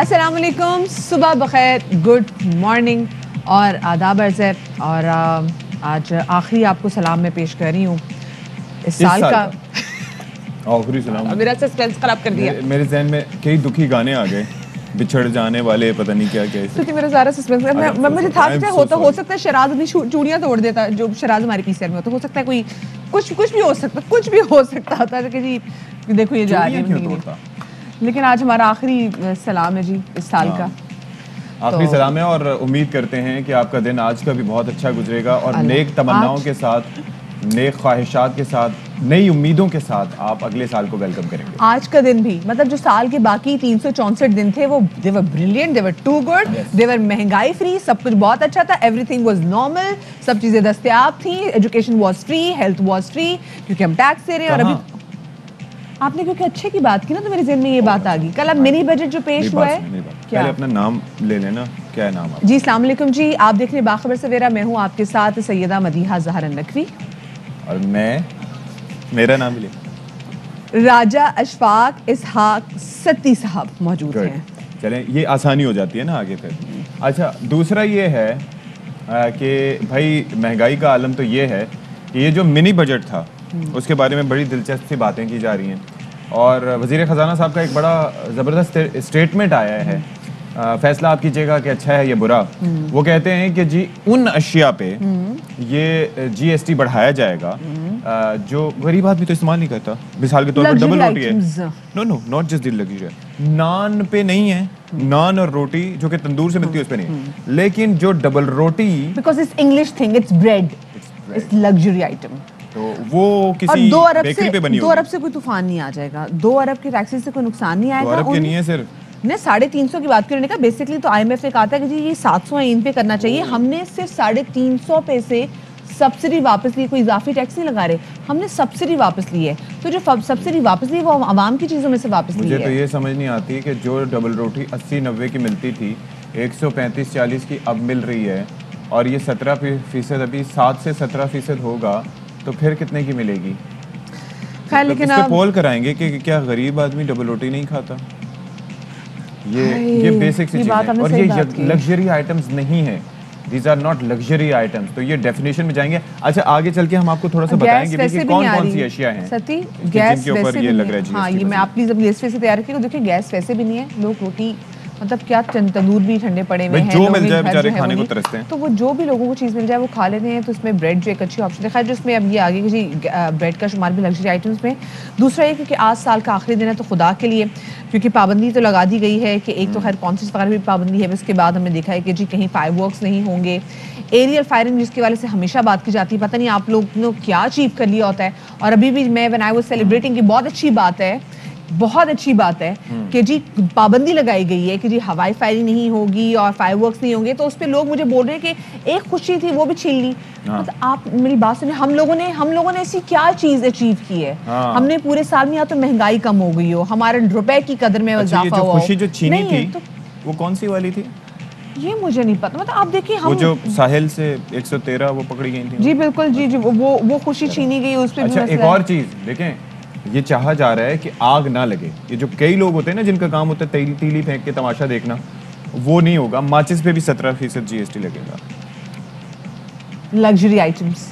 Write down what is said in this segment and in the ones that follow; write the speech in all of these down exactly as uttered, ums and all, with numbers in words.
अस्सलाम वालेकुम, सुबह बखैर, गुड मॉर्निंग और आदाब अर्ज़ है। और आज आखिरी आपको सलाम में पेश कर रही हूँ इस साल का आखिरी सलाम। मेरा सस्पेंस खराब कर दिया। मेरे जहन में कई दुखी गाने आ गए, बिछड़ जाने वाले, पता नहीं क्या क्या, क्योंकि मेरा सारा सस्पेंस मैं मैं मुझे था कि होता हो सकता है शराज अपनी चूड़ियाँ तोड़ देता, जो शराज हमारी पीसीआर में होता, हो सकता है कोई कुछ कुछ भी हो सकता कुछ भी हो सकता था कि जी देखो ये जा रही है। लेकिन आज हमारा आखिरी सलाम है जी इस साल का, आखिरी सलाम है। और उम्मीद करते हैं कि आपका दिन आज का भी बहुत अच्छा गुजरेगा और नेक तमन्नाओं के साथ, नेक ख्वाहिशात के साथ, नई उम्मीदों के साथ आप अगले साल को वेलकम करेंगे। आज का दिन भी, मतलब जो साल के बाकी तीन सौ चौंसठ दिन थे वो they were brilliant, they were too good, they were महंगाई फ्री, सब कुछ बहुत अच्छा था, एवरीथिंग वाज नॉर्मल, सब चीजें दस्तयाब थी, education was free, health was free, क्योंकि हम टैक्स दे रहे हैं। और अभी आपने क्योंकि अच्छे की बात की ना, तो मेरे जहन में ये बात आ गई, कल आप मिनी बजट जो पेश हुआ है, क्या अपना नाम ले लेना, क्या नाम आपका? जी अस्सलाम वालेकुम जी, आप देख रहे हैं बाखबर सवेरा, मैं हूँ आपके साथ सैयदा मदीहा नकवी, और मैं मेरा नाम ले राजा अशफाक इसहाक सत्ती साहब मौजूद हैं। चलें, ये आसानी हो जाती है ना आगे फिर। अच्छा, दूसरा ये है कि भाई महंगाई का आलम तो ये है कि ये जो मिनी बजट था उसके बारे में बड़ी दिलचस्प सी बातें की जा रही हैं, और वज़ीर ख़जाना साहब का एक बड़ा ज़बरदस्त स्टेटमेंट आया है, आ, फैसला आप कीजिएगा कि अच्छा है या बुरा। वो कहते हैं कि जी उन अशिया पे ये जीएसटी बढ़ाया जाएगा आ, जो गरीब आदमी तो इस्तेमाल नहीं करता, मिसाल के तौर पर डबल रोटी है, नो नो नॉट जस्ट दिल लगी है, नान पे नहीं है, नान और रोटी जो कि तंदूर से मिलती है उस पे नहीं है, लेकिन जो डबल रोटी, because it's English thing, it's bread, it's luxury item, तो वो किसी बेकरी पे बनी होगी। दो अरब से कोई तूफान नहीं आ जाएगा, दो अरब के टैक्सेस से कोई नुकसान नहीं आएगा। दो अरब के नहीं है सिर्फ, ने साढ़े तीन सौ की बात करने का, बेसिकली तो आई एम एफ ने कहा था कि जी ये सात सौ है, इन पे करना चाहिए, हमने सिर्फ साढ़े तीन सौ पे से सब्सिडी वापस ली, कोई इजाफी टैक्स नहीं लगा रहे, हमने सब्सिडी वापस ली है, तो जो सब्सिडी वापस ली वो आवाम की चीज़ों में से वापस ली है। मुझे तो ये समझ नहीं आती कि जो डबल रोटी अस्सी नब्बे की मिलती थी, एक सौ पैंतीस चालीस की अब मिल रही है, और ये सत्रह फीसद, अभी सात से सत्रह फीसद होगा, तो फिर कितने की मिलेगी? खैर, लेकिन आप पोल कराएंगे कि क्या गरीब आदमी डबल रोटी नहीं खाता? ये ये बेसिक सी चीज़ है, और ये लग्जरी आइटम्स नहीं है, these are not luxury items, तो ये डेफिनेशन में जाएंगे। अच्छा, आगे चल के हम आपको थोड़ा सा बताएंगे कि कौन कौन सी अशिया हैं सती, गैस वैसे भी नहीं है, हाँ ये मैं आप प्लीज अपनी लिस्ट से तैयार रखिएगा। देखिए गैस वैसे भी नहीं है, लोग रोटी मतलब क्या तंदूर भी ठंडे पड़े हुए हैं, जो मिल जाए बेचारे खाने को तरसते हैं, तो वो जो भी लोगों को चीज़ मिल जाए वो खा लेते हैं, तो उसमें ब्रेड जो एक अच्छी ऑप्शन है, जिसमें अब ये आगे कि जी ब्रेड का शुमार भी लग्जरी आइटम्स में। दूसरा ये क्योंकि आज साल का आखिरी दिन है, तो खुदा के लिए, क्योंकि पाबंदी तो लगा दी गई है कि एक तो खैर कॉन्सर्ट्स वगैरह भी पाबंदी है, उसके बाद हमने देखा है कि जी कहीं फायरवर्क्स नहीं होंगे, एरियल फायरिंग जिसके वाले से हमेशा बात की जाती है, पता नहीं आप लोग ने क्या अचीव कर लिया होता है। और अभी भी मैं व्हेन आई वाज सेलिब्रेटिंग, की बहुत अच्छी बात है, बहुत अच्छी बात है कि जी पाबंदी लगाई गई है कि जी हवाई फायरिंग नहीं होगी और फायरवर्क्स नहीं होंगे, तो उस पर लोग मुझे बोल रहे हैं कि एक खुशी थी वो भी छीन ली। मतलब आप मेरी बात सुनिए, हम लोगों ने हम लोगों ने ऐसी क्या चीज अचीव की है? हमने पूरे साल में या तो महंगाई कम हो गई हो, हमारे रुपए की कदर में इजाफा हुआ, खुशी जो छीनी थी वो कौन सी वाली थी ये मुझे नहीं पता। मतलब आप देखिए, हम वो जो साहिल से एक सौ तेरह वो पकड़ी गई थी, जी बिल्कुल जी जी, वो वो खुशी छीनी गई उस पर। एक और चीज देखें, ये चाहा जा रहा है कि आग ना लगे, ये जो कई लोग होते हैं ना जिनका काम होता है तीली तीली फेंक के तमाशा देखना, वो नहीं होगा। माचिस पे भी सत्रह फीसद जीएसटी लगेगा, लग्जरी आइटम्स।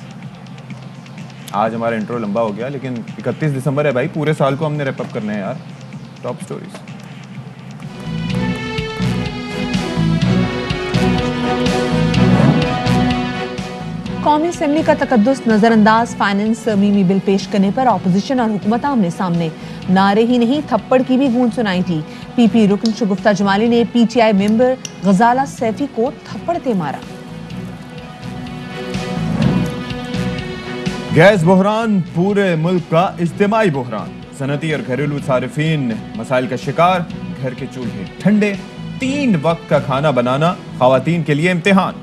आज हमारा इंट्रो लंबा हो गया, लेकिन इकतीस दिसंबर है भाई, पूरे साल को हमने रैप अप करना है यार। टॉप स्टोरीज कौमी असम्बली का तकद्दस नज़रअंदाज, फाइनेंस तरमीमी बिल पेश करने पर अपोजिशन और हुकूमत आमने सामने, नारे ही नहीं थप्पड़ की भी गूंज सुनाई थी। पी पी रुकन शगुफ्ता जुमानी ने P T I member Ghazala Saifi को थप्पड़ दे मारा। गैस बहरान पूरे मुल्क का इज्तिमाई बहरान, सनती और घरेलू सार्फिन मसाइल का शिकार, घर के चूल्हे ठंडे, तीन वक्त का खाना बनाना खवातीन के लिए इम्तिहान।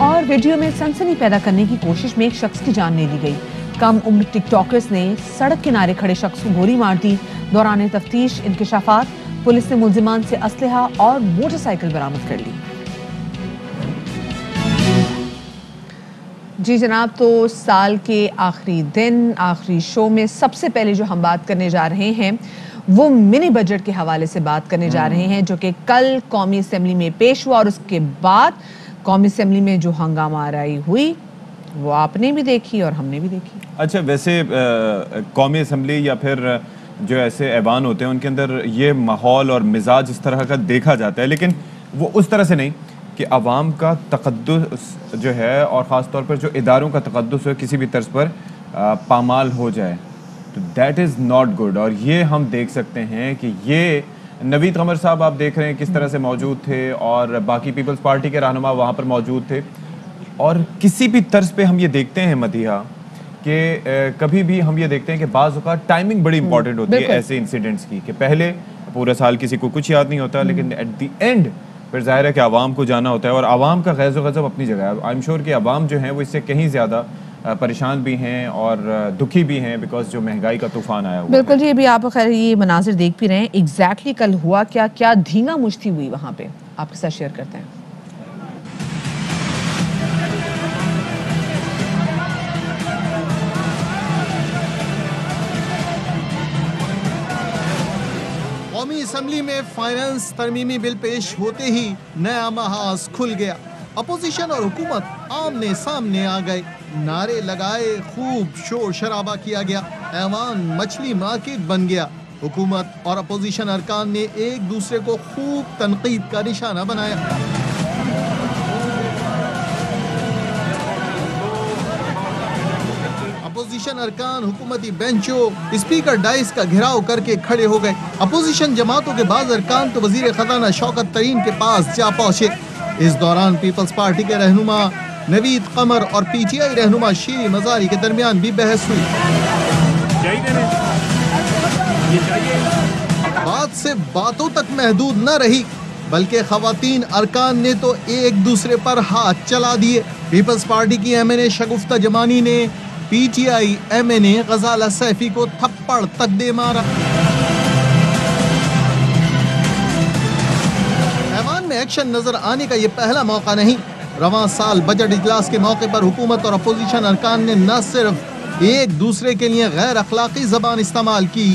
और वीडियो में सनसनी पैदा करने की कोशिश में एक शख्स की जान ले ली गई। कम उम्र टिकटॉकर्स ने सड़क किनारे खड़े शख्स को गोली मार दी। दौरान तफ्तीश इंकशाफात, पुलिस ने मुलजिमान से असलहा और मोटरसाइकिल बरामद कर ली। जी जनाब, तो साल के आखिरी दिन आखिरी शो में सबसे पहले जो हम बात करने जा रहे हैं वो मिनी बजट के हवाले से बात करने जा रहे हैं जो कि कल कौमी असम्बली में पेश हुआ और उसके बाद कौमी असम्बली में जो हंगामा आराई हुई वो आपने भी देखी और हमने भी देखी। अच्छा, वैसे आ, कौमी असम्बली या फिर जो ऐसे ऐवान होते हैं उनके अंदर ये माहौल और मिजाज इस तरह का देखा जाता है, लेकिन वो उस तरह से नहीं कि आवाम का तकद्दुस जो है और ख़ास तौर पर जो इदारों का तकद्दुस है किसी भी तर्ज पर आ, पामाल हो जाए, तो दैट इज़ नॉट गुड। और ये हम देख सकते हैं कि ये नवीद कमर साहब आप देख रहे हैं किस तरह से मौजूद थे और बाकी पीपल्स पार्टी के रहनुमा वहाँ पर मौजूद थे। और किसी भी तर्ज पे हम ये देखते हैं मदीहा कि कभी भी हम ये देखते हैं कि बाज़ औक़ात टाइमिंग बड़ी इंपॉर्टेंट होती है ऐसे इंसिडेंट्स की कि पहले पूरा साल किसी को कुछ याद नहीं होता, लेकिन एट दी एंड फिर जाहिर है कि आवाम को जाना होता है और आवाम का गैज़ो गज़ब अपनी जगह है। आई एम श्योर कि आवाम जो है वो इससे कहीं ज़्यादा परेशान भी हैं और दुखी भी हैं बिकॉज जो महंगाई का तूफान आया हुआ। बिल्कुल जी, अभी आप खैर ये मनाजिर देख भी रहे हैं। एग्जैक्टली कल हुआ क्या, क्या धींगा मुश्ती हुई वहाँ पे, आपके साथ शेयर करते हैं। कौमी असम्बली में फाइनेंस तरमीमी बिल पेश होते ही नया महाज खुल गया। अपोजिशन और हुकूमत आमने सामने आ गए, नारे लगाए, खूब शोर शराबा किया गया। ऐवान मछली मार्केट बन गया। हुकूमत और अपोजिशन अरकान ने एक दूसरे को खूब तनकीद का निशाना बनाया। अपोजिशन अरकान हुकूमती बेंचों, स्पीकर डाइस का घेराव करके खड़े हो गए। अपोजिशन जमातों के बाद अरकान तो वजीर खजाना शौकत तरीन के पास जा पहुँचे। इस दौरान पीपल्स पार्टी के रहनुमा नवीद कमर और पीटीआई रहनुमा शीरिन मजारी के दरमियान भी बहस हुई। बात से बातों तक महदूद न रही बल्कि खवातीन अरकान ने तो एक दूसरे पर हाथ चला दिए। पीपल्स पार्टी की एमएनए शगुफ्ता जमानी ने पीटीआई एमएनए गजाला सैफी को थप्पड़ तक दे मारा। ऐवान में एक्शन नजर आने का ये पहला मौका नहीं। रवां साल बजट इजलास के मौके पर हुकूमत और अपोजिशन अरकान ने न सिर्फ एक दूसरे के लिए गैर अखलाकी जबान इस्तेमाल की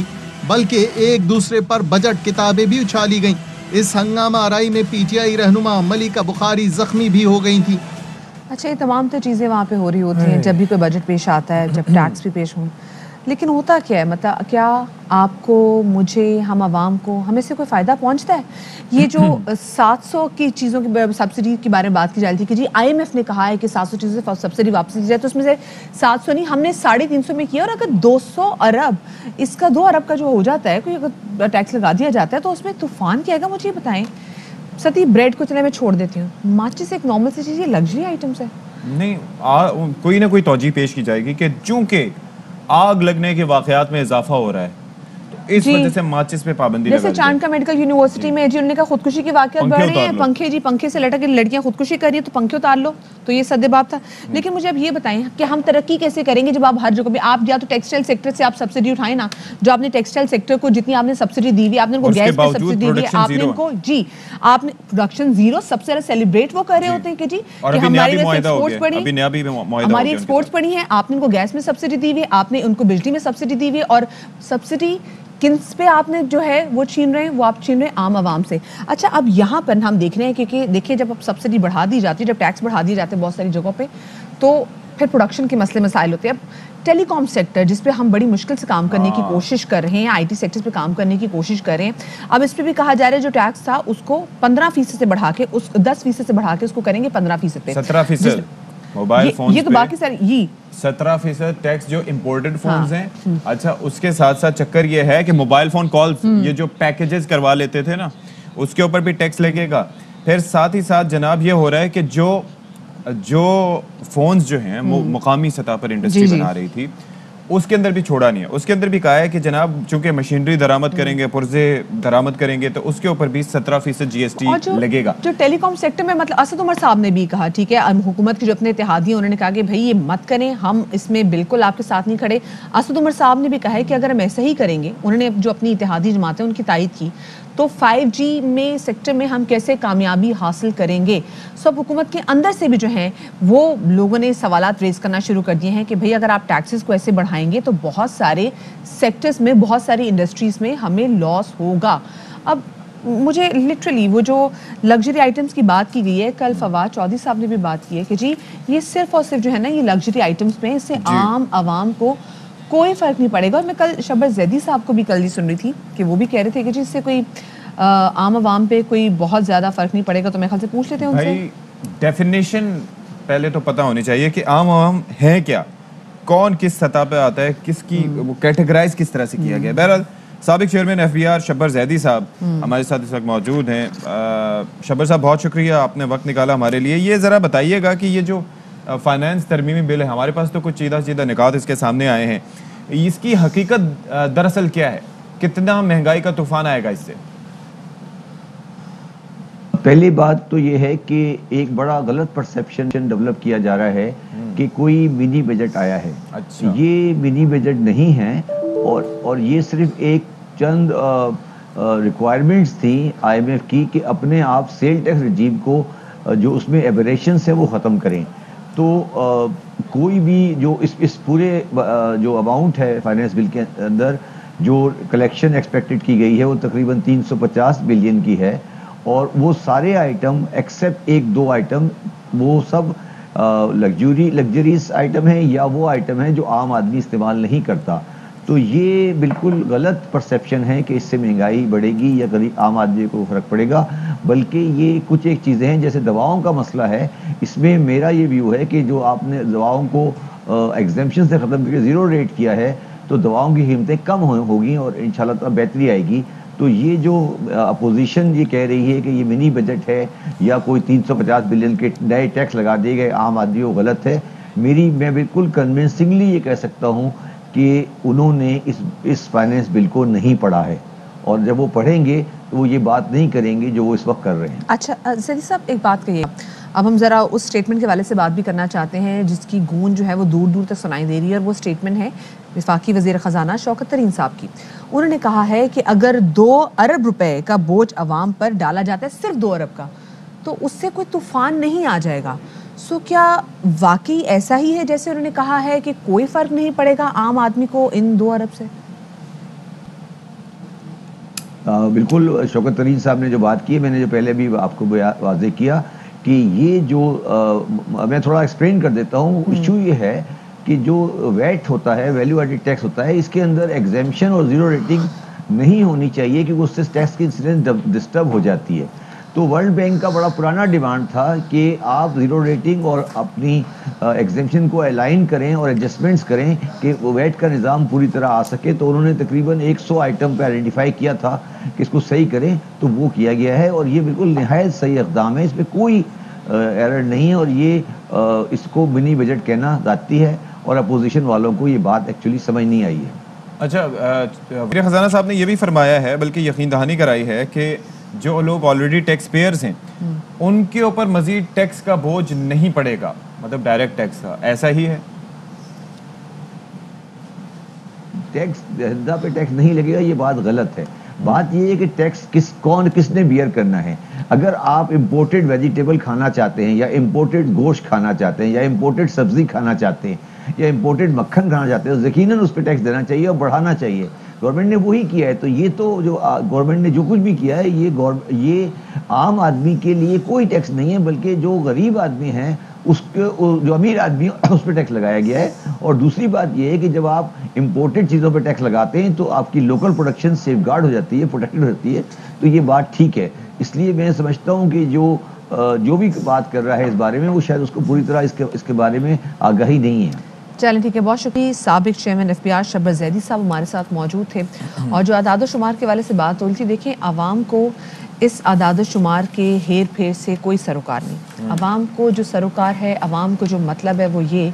बल्कि एक दूसरे पर बजट किताबें भी उछाली गईं। इस हंगामा आराई में पीटीआई रहनुमा मलिका बुखारी जख्मी भी हो गई थी। अच्छा, ये तमाम तो चीज़ें वहाँ पे हो रही होती हैं जब भी कोई बजट पेश आता है, जब टैक्स भी पेश हो, लेकिन होता क्या है, मतलब क्या आपको, मुझे, हम आवाम को, हमें से कोई फ़ायदा पहुंचता है? ये जो सात सौ की चीज़ों की सब्सिडी के बारे में बात की जा रही थी कि जी आईएमएफ ने कहा है कि सात सौ चीज़ों से सब्सिडी वापसी की जाए, तो उसमें से सात सौ नहीं, हमने साढ़े तीन सौ में किया और अगर दो सौ अरब, इसका दो अरब का जो हो जाता है, कोई अगर टैक्स लगा दिया जाता है तो उसमें तूफान क्या आएगा, मुझे बताएं। सती ब्रेड को चले मैं छोड़ देती हूँ, माचिस एक नॉर्मल सी चीज़, ये लग्जरी आइटम्स है नहीं। कोई ना कोई तौजीह पेश की जाएगी कि चूँकि आग लगने के वाकयात में इजाफा हो रहा है तो इस वजह से माचिस पे पाबंदी लगा दी। जैसे चांदका मेडिकल यूनिवर्सिटी में जी उन्होंने कहा खुदकुशी के वाकयात बढ़ रहे हैं, पंखे जी पंखे से लटक के लड़कियां खुदकुशी कर रही है तो पंखे उतार लो, तो ये सदबाब था। लेकिन मुझे अब ये बताएं कि हम तरक्की कैसे करेंगे जब आप हर जगह पे आप या तो टेक्सटाइल सेक्टर से आप सब्सिडी उठाएं ना, जो आपने टेक्सटाइल सेक्टर को जितनी आपने सब्सिडी दी हुई, आपने उनको गैस पे सब्सिडी दी है, आपने उनको जी आपने प्रोडक्शन जीरो सबसे ज्यादा सेलिब्रेट वो कर रहे होते हैं कि जी हमारी एक्सपोर्ट्स बढ़ी हमारी एक्सपोर्ट्स बढ़ी है, आपने उनको गैस में सब्सिडी दी हुई, आपने उनको बिजली में सब्सिडी दी हुई और सब्सिडी किन्स पे आपने जो है वो छीन रहे हैं, वो आप छीन रहे हैं आम आवाम से। अच्छा, अब यहाँ पर हम देख रहे हैं क्योंकि देखिए जब अब सब्सिडी बढ़ा दी जाती है, जब टैक्स बढ़ा दिए जाते हैं बहुत सारी जगहों पे, तो फिर प्रोडक्शन के मसले मसाइल होते हैं। अब टेलीकॉम सेक्टर जिस पे हम बड़ी मुश्किल से काम करने की कोशिश कर रहे हैं, आईटी सेक्टर पे काम करने की कोशिश कर रहे हैं, अब इस पे भी कहा जा रहा है जो टैक्स था उसको पंद्रह फीसद से बढ़ा के उस दस फीसद से बढ़ा के उसको करेंगे पंद्रह फीसद पे सत्रह फीसद मोबाइल फोन ये तो बाकी सर ये सत्रह फीसद टैक्स जो इम्पोर्टेड फोन्स हैं। अच्छा, उसके साथ साथ चक्कर ये है कि मोबाइल फोन कॉल्स ये जो पैकेजेस करवा लेते थे ना उसके ऊपर भी टैक्स लगेगा। फिर साथ ही साथ जनाब ये हो रहा है कि जो जो फोन्स जो हैं मुकामी सतह पर इंडस्ट्री बना रही थी उसके अंदर भी छोड़ा नहीं है, उसके अंदर भी कहा है कि जनाब चूंकि मशीनरी दरामद करेंगे, पुर्जे दरामद करेंगे तो उसके ऊपर भी सत्रह फीसद जीएसटी लगेगा। जो टेलीकॉम सेक्टर में मतलब असद उमर साहब ने भी कहा, ठीक है, हुकूमत के जो अपने इत्तेहादी हैं उन्होंने कहा कि भाई ये मत करें, हम इसमें बिल्कुल आपके साथ नहीं खड़े। असद उमर साहब ने भी कहा है कि अगर हम ऐसा ही करेंगे, उन्होंने जो अपनी इत्तेहादी जमातें उनकी तायद की तो फाइव जी में सेक्टर में हम कैसे कामयाबी हासिल करेंगे। सो अब हुकूमत के अंदर से भी जो हैं वो लोगों ने सवालात रेज़ करना शुरू कर दिए हैं कि भाई अगर आप टैक्सेस को ऐसे बढ़ाएंगे तो बहुत सारे सेक्टर्स में, बहुत सारी इंडस्ट्रीज़ में हमें लॉस होगा। अब मुझे लिटरली वो जो लग्जरी आइटम्स की बात की गई है, कल फवाद चौधरी साहब ने भी बात की है कि जी ये सिर्फ और सिर्फ जो है ना ये लग्जरी आइटम्स में इससे आम आवाम को कोई फ़र्क नहीं पड़ेगा। और मैं कल शब्बर जैदी साहब को भी कल ही सुन रही थी कि वो भी कह रहे थे कि जी इससे कोई आ, आम आवाम पे कोई बहुत ज़्यादा फ़र्क नहीं पड़ेगा। तो मैं ख्याल से पूछ लेते हैं उनसे, डेफिनेशन पहले तो पता होनी चाहिए कि आम आवाम है क्या, कौन किस सतह पे आता है, किसकी वो कैटेगराइज किस तरह से किया गया। बहरहाल साबिक chairman F B R Shabbar Zaidi साहब हमारे साथ इस वक्त मौजूद हैं। शब्बर साहब बहुत शुक्रिया, आपने वक्त निकाला हमारे लिए। ये ज़रा बताइएगा कि ये जो फाइनेंस तरमीमी बिल है, हमारे पास तो कुछ सीधा सीधा निकात इसके सामने आए हैं, इसकी हकीकत दरअसल क्या है, कितना महंगाई का तूफान आएगा इससे? पहली बात तो ये है कि एक बड़ा गलत परसेप्शन डेवलप किया जा रहा है कि कोई मिनी बजट आया है। अच्छा। ये मिनी बजट नहीं है और और ये सिर्फ एक चंद रिक्वायरमेंट्स थी आई एम एफ की कि अपने आप सेल टैक्स रिजीम को जो उसमें एबरेशन है वो ख़त्म करें। तो आ, कोई भी जो इस इस पूरे आ, जो अमाउंट है फाइनेंस बिल के अंदर जो कलेक्शन एक्सपेक्टेड की गई है वो तकरीबन तीन सौ पचास बिलियन की है और वो सारे आइटम एक्सेप्ट एक दो आइटम वो सब लग्जरी लग्जरीज आइटम हैं या वो आइटम हैं जो आम आदमी इस्तेमाल नहीं करता। तो ये बिल्कुल गलत परसेप्शन है कि इससे महंगाई बढ़ेगी या गरीब आम आदमी को फ़र्क पड़ेगा, बल्कि ये कुछ एक चीज़ें हैं जैसे दवाओं का मसला है। इसमें मेरा ये व्यू है कि जो आपने दवाओं को एग्जेम्पशन से ख़त्म करके ज़ीरो रेट किया है तो दवाओं की कीमतें कम होगी और इंशाल्लाह तआला बेहतरी आएगी। तो ये जो अपोजिशन ये कह रही है कि ये मिनी बजट है या कोई तीन सौ पचास बिलियन के नए टैक्स लगा दिए गए आम आदमी को, गलत है। मेरी मैं बिल्कुल कन्विंसिंगली ये कह सकता हूँ कि उन्होंने इस इस फाइनेंस बिल को नहीं पढ़ा है और जब वो पढ़ेंगे तो वो ये बात नहीं करेंगे जो वो इस वक्त कर रहे हैं। अच्छा सरी साहब, एक बात कहिए, अब हम ज़रा उस स्टेटमेंट के हवाले से बात भी करना चाहते हैं जिसकी गूंज जो है वो दूर दूर तक सुनाई दे रही है और वो स्टेटमेंट है वफाकी वज़ीर ख़जाना शौकत तरीन साहब की। उन्होंने कहा है कि अगर दो अरब रुपए का बोझ आवाम पर डाला जाता है, सिर्फ दो अरब का, तो उससे कोई तूफान नहीं आ जाएगा। सो क्या वाकई ऐसा ही है जैसे उन्होंने कहा है कि कोई फ़र्क नहीं पड़ेगा आम आदमी को इन दो अरब से? आ, बिल्कुल शौकत तरीन साहब ने जो बात की, मैंने जो पहले भी आपको वाजे किया कि ये जो आ, मैं थोड़ा एक्सप्लेन कर देता हूँ। इशू ये है कि जो वैट होता है, वैल्यू एडेड टैक्स होता है, इसके अंदर एग्जेम्पशन और ज़ीरो रेटिंग नहीं होनी चाहिए क्योंकि उससे टैक्स की इंसिडेंस डिस्टर्ब हो जाती है। तो वर्ल्ड बैंक का बड़ा पुराना डिमांड था कि आप ज़ीरो रेटिंग और अपनी एग्जेम्पशन को अलाइन करें और एडजस्टमेंट्स करें कि वो वैट का निज़ाम पूरी तरह आ सके। तो उन्होंने तकरीबन सौ आइटम पर आइडेंटिफाई किया था कि इसको सही करें, तो वो किया गया है और ये बिल्कुल नहायत सही इक़दाम है, इसमें कोई एरर नहीं है। और ये इसको मिनी बजट कहना ज़ाती है और अपोजिशन वालों को ये बात एक्चुअली समझ नहीं आई है। अच्छा, वज़ीर ख़ज़ाना साहब ने यह भी फरमाया है, बल्कि यकीन दहानी कराई है कि जो लोग ऑलरेडी टैक्स पेयर्स हैं उनके ऊपर मजीद टैक्स का बोझ नहीं पड़ेगा, मतलब डायरेक्ट टैक्स का। ऐसा ही है, टैक्स धंधा पे टैक्स नहीं लगेगा, ये बात गलत है। बात ये है कि टैक्स किस कौन किसने बियर करना है। अगर आप इम्पोर्टेड वेजिटेबल खाना चाहते हैं या इम्पोर्टेड गोश्त खाना चाहते हैं या इम्पोर्टेड सब्जी खाना चाहते हैं या इम्पोर्टेड मक्खन खाना चाहते हैं तो यकीनन उस पर टैक्स देना चाहिए और बढ़ाना चाहिए। गवर्नमेंट ने वही किया है। तो ये तो जो गवर्नमेंट ने जो कुछ भी किया है ये ये आम आदमी के लिए कोई टैक्स नहीं है, बल्कि जो गरीब आदमी हैं उसके जो अमीर आदमी उस पर टैक्स लगाया गया है। और दूसरी बात ये है कि जब आप इम्पोर्टेड चीज़ों पर टैक्स लगाते हैं तो आपकी लोकल प्रोडक्शन सेफ गार्ड हो जाती है, प्रोटेक्टेड हो जाती है। तो ये बात ठीक है। इसलिए मैं समझता हूँ कि जो जो भी बात कर रहा है इस बारे में वो शायद उसको पूरी तरह इसके इसके बारे में आगाही नहीं है। चलें ठीक है, बहुत शुक्रिया। साबिक chairman F P R Shabbar Zaidi साहब हमारे साथ मौजूद थे और जो आदाद शुमार के वाले से बात हो रही थी, देखें आवाम को इस आदाद शुमार के हेर फेर से कोई सरोकार नहीं। आवाम को जो सरोकार है, आवाम को जो मतलब है वो ये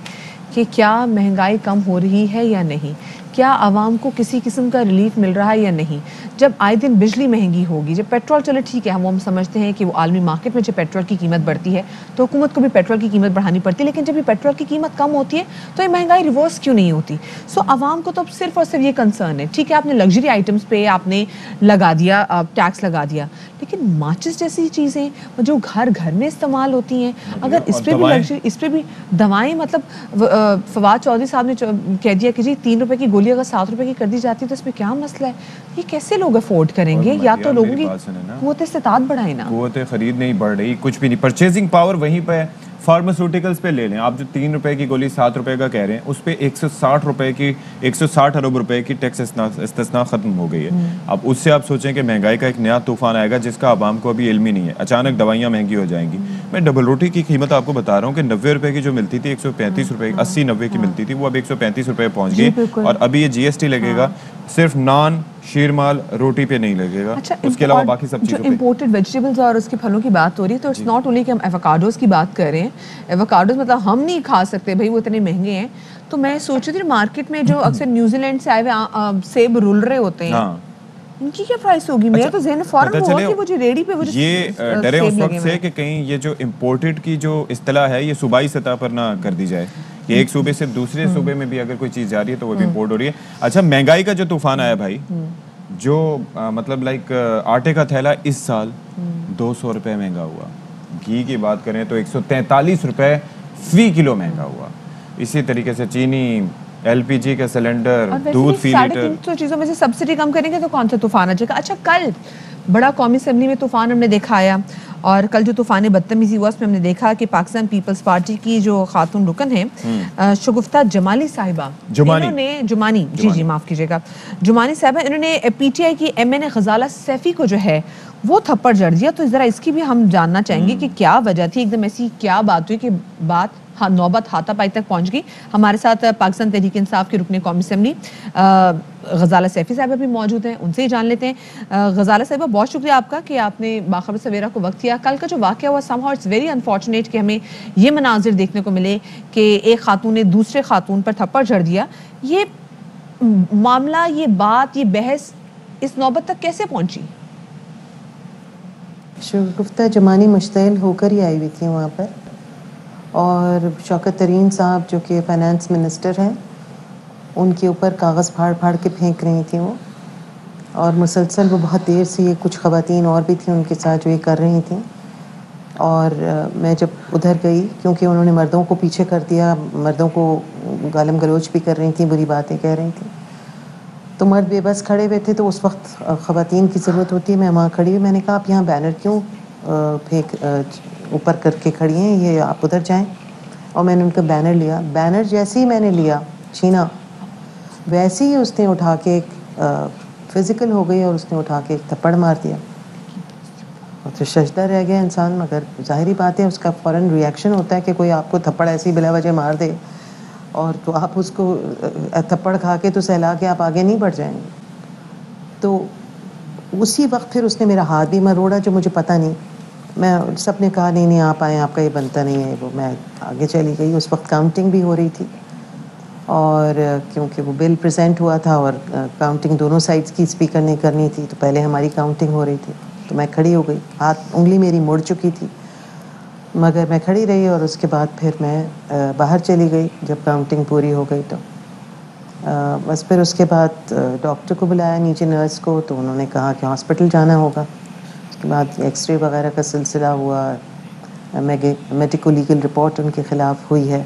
कि क्या महंगाई कम हो रही है या नहीं, क्या आवाम को किसी किस्म का रिलीफ मिल रहा है या नहीं। जब आए दिन बिजली महंगी होगी, जब पेट्रोल, चलो ठीक है हम हम समझते हैं कि वो आलमी मार्केट में जब पेट्रोल की कीमत बढ़ती है तो हुकूमत को भी पेट्रोल की कीमत बढ़ानी पड़ती है, लेकिन जब भी पेट्रोल की कीमत कम होती है तो ये महंगाई रिवर्स क्यों नहीं होती? सो आवाम को तो अब सिर्फ और सिर्फ ये कंसर्न है, ठीक है आपने लग्जरी आइटम्स पे आपने लगा दिया टैक्स लगा दिया, लेकिन माचिस जैसी चीज़ें जो घर घर में इस्तेमाल होती हैं, अगर इस पर भी लग्जरी, इस पर भी दवाएँ, मतलब फवाद चौधरी साहब ने कह दिया कि जी तीन रुपये की गोली अगर सात रुपये की कर दी जाती है तो इसमें क्या मसला है? ये कैसे लोग अफोर्ड करेंगे? या तो लोगों की क़ुव्वत इस्तेताअत बढ़ाए ना, क़ुव्वत खरीद नहीं बढ़ रही, कुछ भी नहीं, परचेजिंग पावर वहीं पे है। फार्मास्यूटिकल्स पे ले लें आप, जो तीन रुपए की गोली सात रुपए का कह रहे हैं, उस पर एक सौ साठ रुपए की एक सौ साठ अरब रुपए की टैक्स इस्तना खत्म हो गई है। अब उससे आप सोचें कि महंगाई का एक नया तूफान आएगा जिसका आवाम को अभी इल्म ही नहीं है। अचानक दवाइयाँ महंगी हो जाएंगी। मैं डबल रोटी की कीमत आपको बता रहा हूँ कि नब्बे रुपए की जो मिलती थी, एक सौ पैंतीस रुपये अस्सी नब्बे की मिलती थी, वो अब एक सौ पैंतीस रुपये पहुँच गई। और अभी ये जी एस टी लगेगा सिर्फ नान शीरमाल रोटी पे नहीं लगेगा। अच्छा, उसके अलावा बाकी सब चीज़ों पे। जो इंपोर्टेड वेजिटेबल्स और उसके फलों की बात हो रही है तो इट्स नॉट ओनली कि हम एवोकाडोस की बात कर रहे हैं, एवोकाडोस मतलब हम नहीं खा सकते भाई, वो इतने महंगे हैं। तो मैं सोच रही थी मार्केट में जो अक्सर न्यूजीलैंड से आए हुए सेब रुल रहे होते हैं, इनकी क्या प्राइस होगी? मेरा तो ज़हन फौरन हुआ कि वो जो रेडी पे वो ये डरे उस वक्त से कि कहीं ये जो इम्पोर्टेड की जो इस्तलाह है ये सूबाई सतह पर ना कर दी जाए कि एक सूबे से दूसरे सूबे में भी अगर कोई चीज़ जा रही है तो वो भी इम्पोर्ट हो रही है। अच्छा, महंगाई का जो तूफान आया भाई, जो आ, मतलब लाइक आटे का थैला इस साल दो सौ रुपये महंगा हुआ, घी की बात करें तो एक सौ तैंतालीस रुपये फी किलो महंगा हुआ। इसी तरीके से चीनी, एलपीजी का सिलेंडर, दूध, फी लीटर, तो चीज़ों में से सब्सिडी कम करेंगे तो कौन सा तूफान आ जाएगा? अच्छा, कल बड़ा कौमी असम्बली में तूफान हमने देखा आया और कल जो तूफान बदतमीजी हुआ उसमें हमने देखा कि पाकिस्तान पीपल्स पार्टी की जो खातून रुकन है शगुफ्ता जमाली साहिबा जुमानी इन्होंने जुमानी जी जी माफ़ कीजिएगा जुमानी साहिबा इन्होंने पीटीआई की एमएनए गजाला सैफी को जो है वो थप्पड़ जड़ दिया। तो ज़रा इसकी भी हम जानना चाहेंगे कि क्या वजह थी, एकदम ऐसी क्या बात हुई कि बात हाँ नौबत हाथापाई तक पहुँच गई। हमारे साथ पाकिस्तान तहरीक इंसाफ के रुकने कौमी असम्बली गजाला सैफी साहिबा भी मौजूद हैं, उनसे ही जान लेते हैं। गजाला साहिबा, बहुत शुक्रिया आपका कि आपने बाखबर सवेरा को वक्त किया। कल का जो वाक़या हुआ समहा इट्स वेरी अनफॉर्चुनेट कि हमें ये मनाजिर देखने को मिले कि एक खातून ने दूसरे खातून पर थप्पड़ जड़ दिया। ये मामला, ये बात, ये बहस इस नौबत तक कैसे पहुँची? शगुफ्ता जमानी मुश्तइल होकर ही आई हुई थी वहाँ पर, और शौकत तरीन साहब जो कि फाइनेंस मिनिस्टर हैं उनके ऊपर कागज़ फाड़ फाड़ के फेंक रही थी वो, और मुसलसल वो बहुत देर से, ये कुछ ख़वातीन और भी थी उनके साथ जो ये कर रही थीं। और मैं जब उधर गई, क्योंकि उन्होंने मर्दों को पीछे कर दिया, मर्दों को गालम गलोच भी कर रही थी, बुरी बातें कह रही थी, तो मर्द बेबस खड़े हुए थे। तो उस वक्त ख़वातीन की ज़रूरत होती है, मैं वहाँ खड़ी हुई, मैंने कहा आप यहाँ बैनर क्यों फेंक ऊपर करके खड़ी हैं, ये आप उधर जाएं। और मैंने उनका बैनर लिया, बैनर जैसे ही मैंने लिया छीना वैसे ही उसने उठा के एक फिज़िकल हो गई और उसने उठा के एक थप्पड़ मार दिया। और तो सजदा रह गया इंसान, मगर ज़ाहिरी बात है उसका फ़ौरन रिएक्शन होता है कि कोई आपको थप्पड़ ऐसे ही बिलावजह मार दे और तो आप उसको थप्पड़ खा के तो सहला के आप आगे नहीं बढ़ जाएंगे। तो उसी वक्त फिर उसने मेरा हाथ भी मरोड़ा जो मुझे पता नहीं, मैं सब ने कहा नहीं नहीं आप आएँ, आपका ये बनता नहीं है वो। मैं आगे चली गई, उस वक्त काउंटिंग भी हो रही थी और क्योंकि वो बिल प्रेजेंट हुआ था और काउंटिंग दोनों साइड्स की स्पीकर ने करनी थी, तो पहले हमारी काउंटिंग हो रही थी। तो मैं खड़ी हो गई, हाथ उंगली मेरी मुड़ चुकी थी, मगर मैं खड़ी रही और उसके बाद फिर मैं बाहर चली गई जब काउंटिंग पूरी हो गई। तो बस फिर उसके बाद डॉक्टर को बुलाया नीचे, नर्स को, तो उन्होंने कहा कि हॉस्पिटल जाना होगा। बाद एक्सरे वगैरह का सिलसिला हुआ, मेडिको लीगल रिपोर्ट उनके खिलाफ हुई है,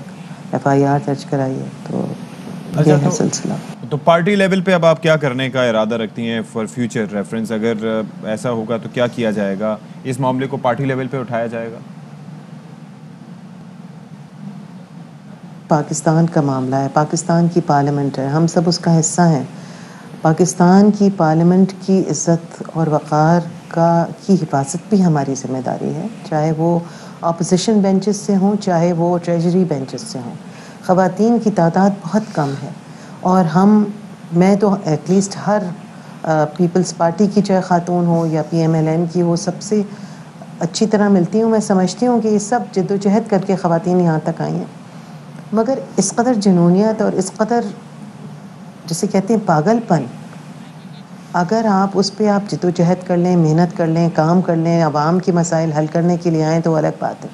एफ आई आर दर्ज कराई है। तो अच्छा, यह है सिलसिला। तो, तो पार्टी लेवल पे अब आप क्या करने का इरादा रखती हैं फॉर फ्यूचर रेफरेंस? अगर ऐसा होगा तो क्या किया जाएगा? इस मामले को पार्टी लेवल पे उठाया जाएगा? पाकिस्तान का मामला है, पाकिस्तान की पार्लियामेंट है, हम सब उसका हिस्सा हैं। पाकिस्तान की पार्लियामेंट की इज्जत और वक़ार का की हिफाजत भी हमारी ज़िम्मेदारी है, चाहे वो अपोजिशन बेंचेस से हों, चाहे वो ट्रेजरी बेंचेस से हों। ख़वातीन की तादाद बहुत कम है और हम, मैं तो एटलीस्ट हर पीपल्स पार्टी की चाहे खातून हो या पी एम एल एन की हो, सबसे अच्छी तरह मिलती हूँ। मैं समझती हूँ कि ये सब जद्दोजहद करके ख़वातीन यहाँ तक आई हैं, मगर इस कदर जुनूनियत और इस कदर, जैसे कहते हैं, पागलपन, अगर आप उस पर आप जदोजहद कर लें, मेहनत कर लें, काम कर लें, आवाम के मसाइल हल करने के लिए आएँ तो अलग बात है,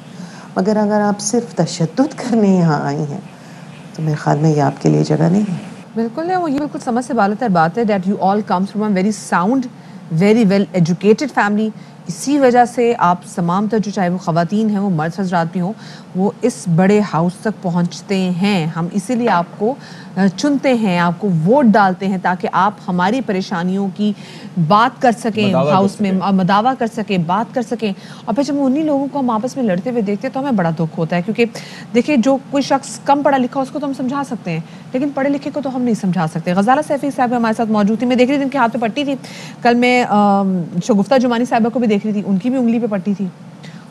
मगर अगर आप सिर्फ तशद्दुद करने यहाँ आई हैं तो मेरे ख्याल में ये आपके लिए जगह नहीं है। बिल्कुल है, वो ये बिल्कुल समझ से बालतर बात है that you all comes from a very sound, very well educated family. इसी वजह से आप तमाम तर जो चाहे वो ख़वातीन हैं, वो मर्द हजरात भी हों, वो इस बड़े हाउस तक पहुंचते हैं। हम इसीलिए आपको चुनते हैं, आपको वोट डालते हैं ताकि आप हमारी परेशानियों की बात कर सकें, हाउस में मदावा कर सकें, बात कर सकें। और फिर जब उन्हीं लोगों को हम आपस में लड़ते हुए देखते हैं तो हमें बड़ा दुख होता है, क्योंकि देखिए जो कोई शख्स कम पढ़ा लिखा उसको तो हम समझा सकते हैं, लेकिन पढ़े लिखे को तो हम नहीं समझा सकते। गज़ाला सफ़ी साहब हमारे साथ मौजूद थी, मैं देख रही थी उनके हाथ पर पट्टी थी, कल मैं शगुफ्ता जुमानी साहबा को भी देख रही थी, उनकी भी उंगली पे पट्टी थी।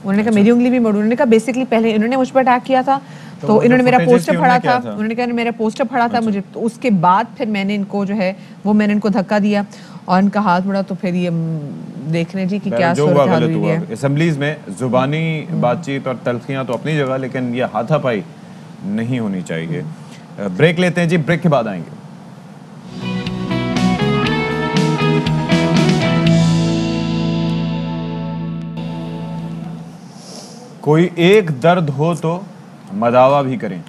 उन्होंने कहा मेरी उंगली भी मरोड़, उन्होंने कहा बेसिकली पहले इन्होंने मुझ पर अटैक किया था तो, तो इन्होंने मेरा पोस्टर फड़ा था, था? उन्होंने कहा मेरा पोस्टर फड़ा था मुझे, तो उसके बाद फिर मैंने इनको जो है वो मैंने इनको धक्का दिया और इनका हाथ मुड़ा, तो फिर ये देख रहे जी कि क्या सूरत हाल हुई है। असेंबलीज में जुबानी बातचीत और तलखियां तो अपनी जगह, लेकिन ये हाथापाई नहीं होनी चाहिए। ब्रेक लेते हैं जी, ब्रेक के बाद आएंगे। कोई एक दर्द हो तो मदावा भी करें,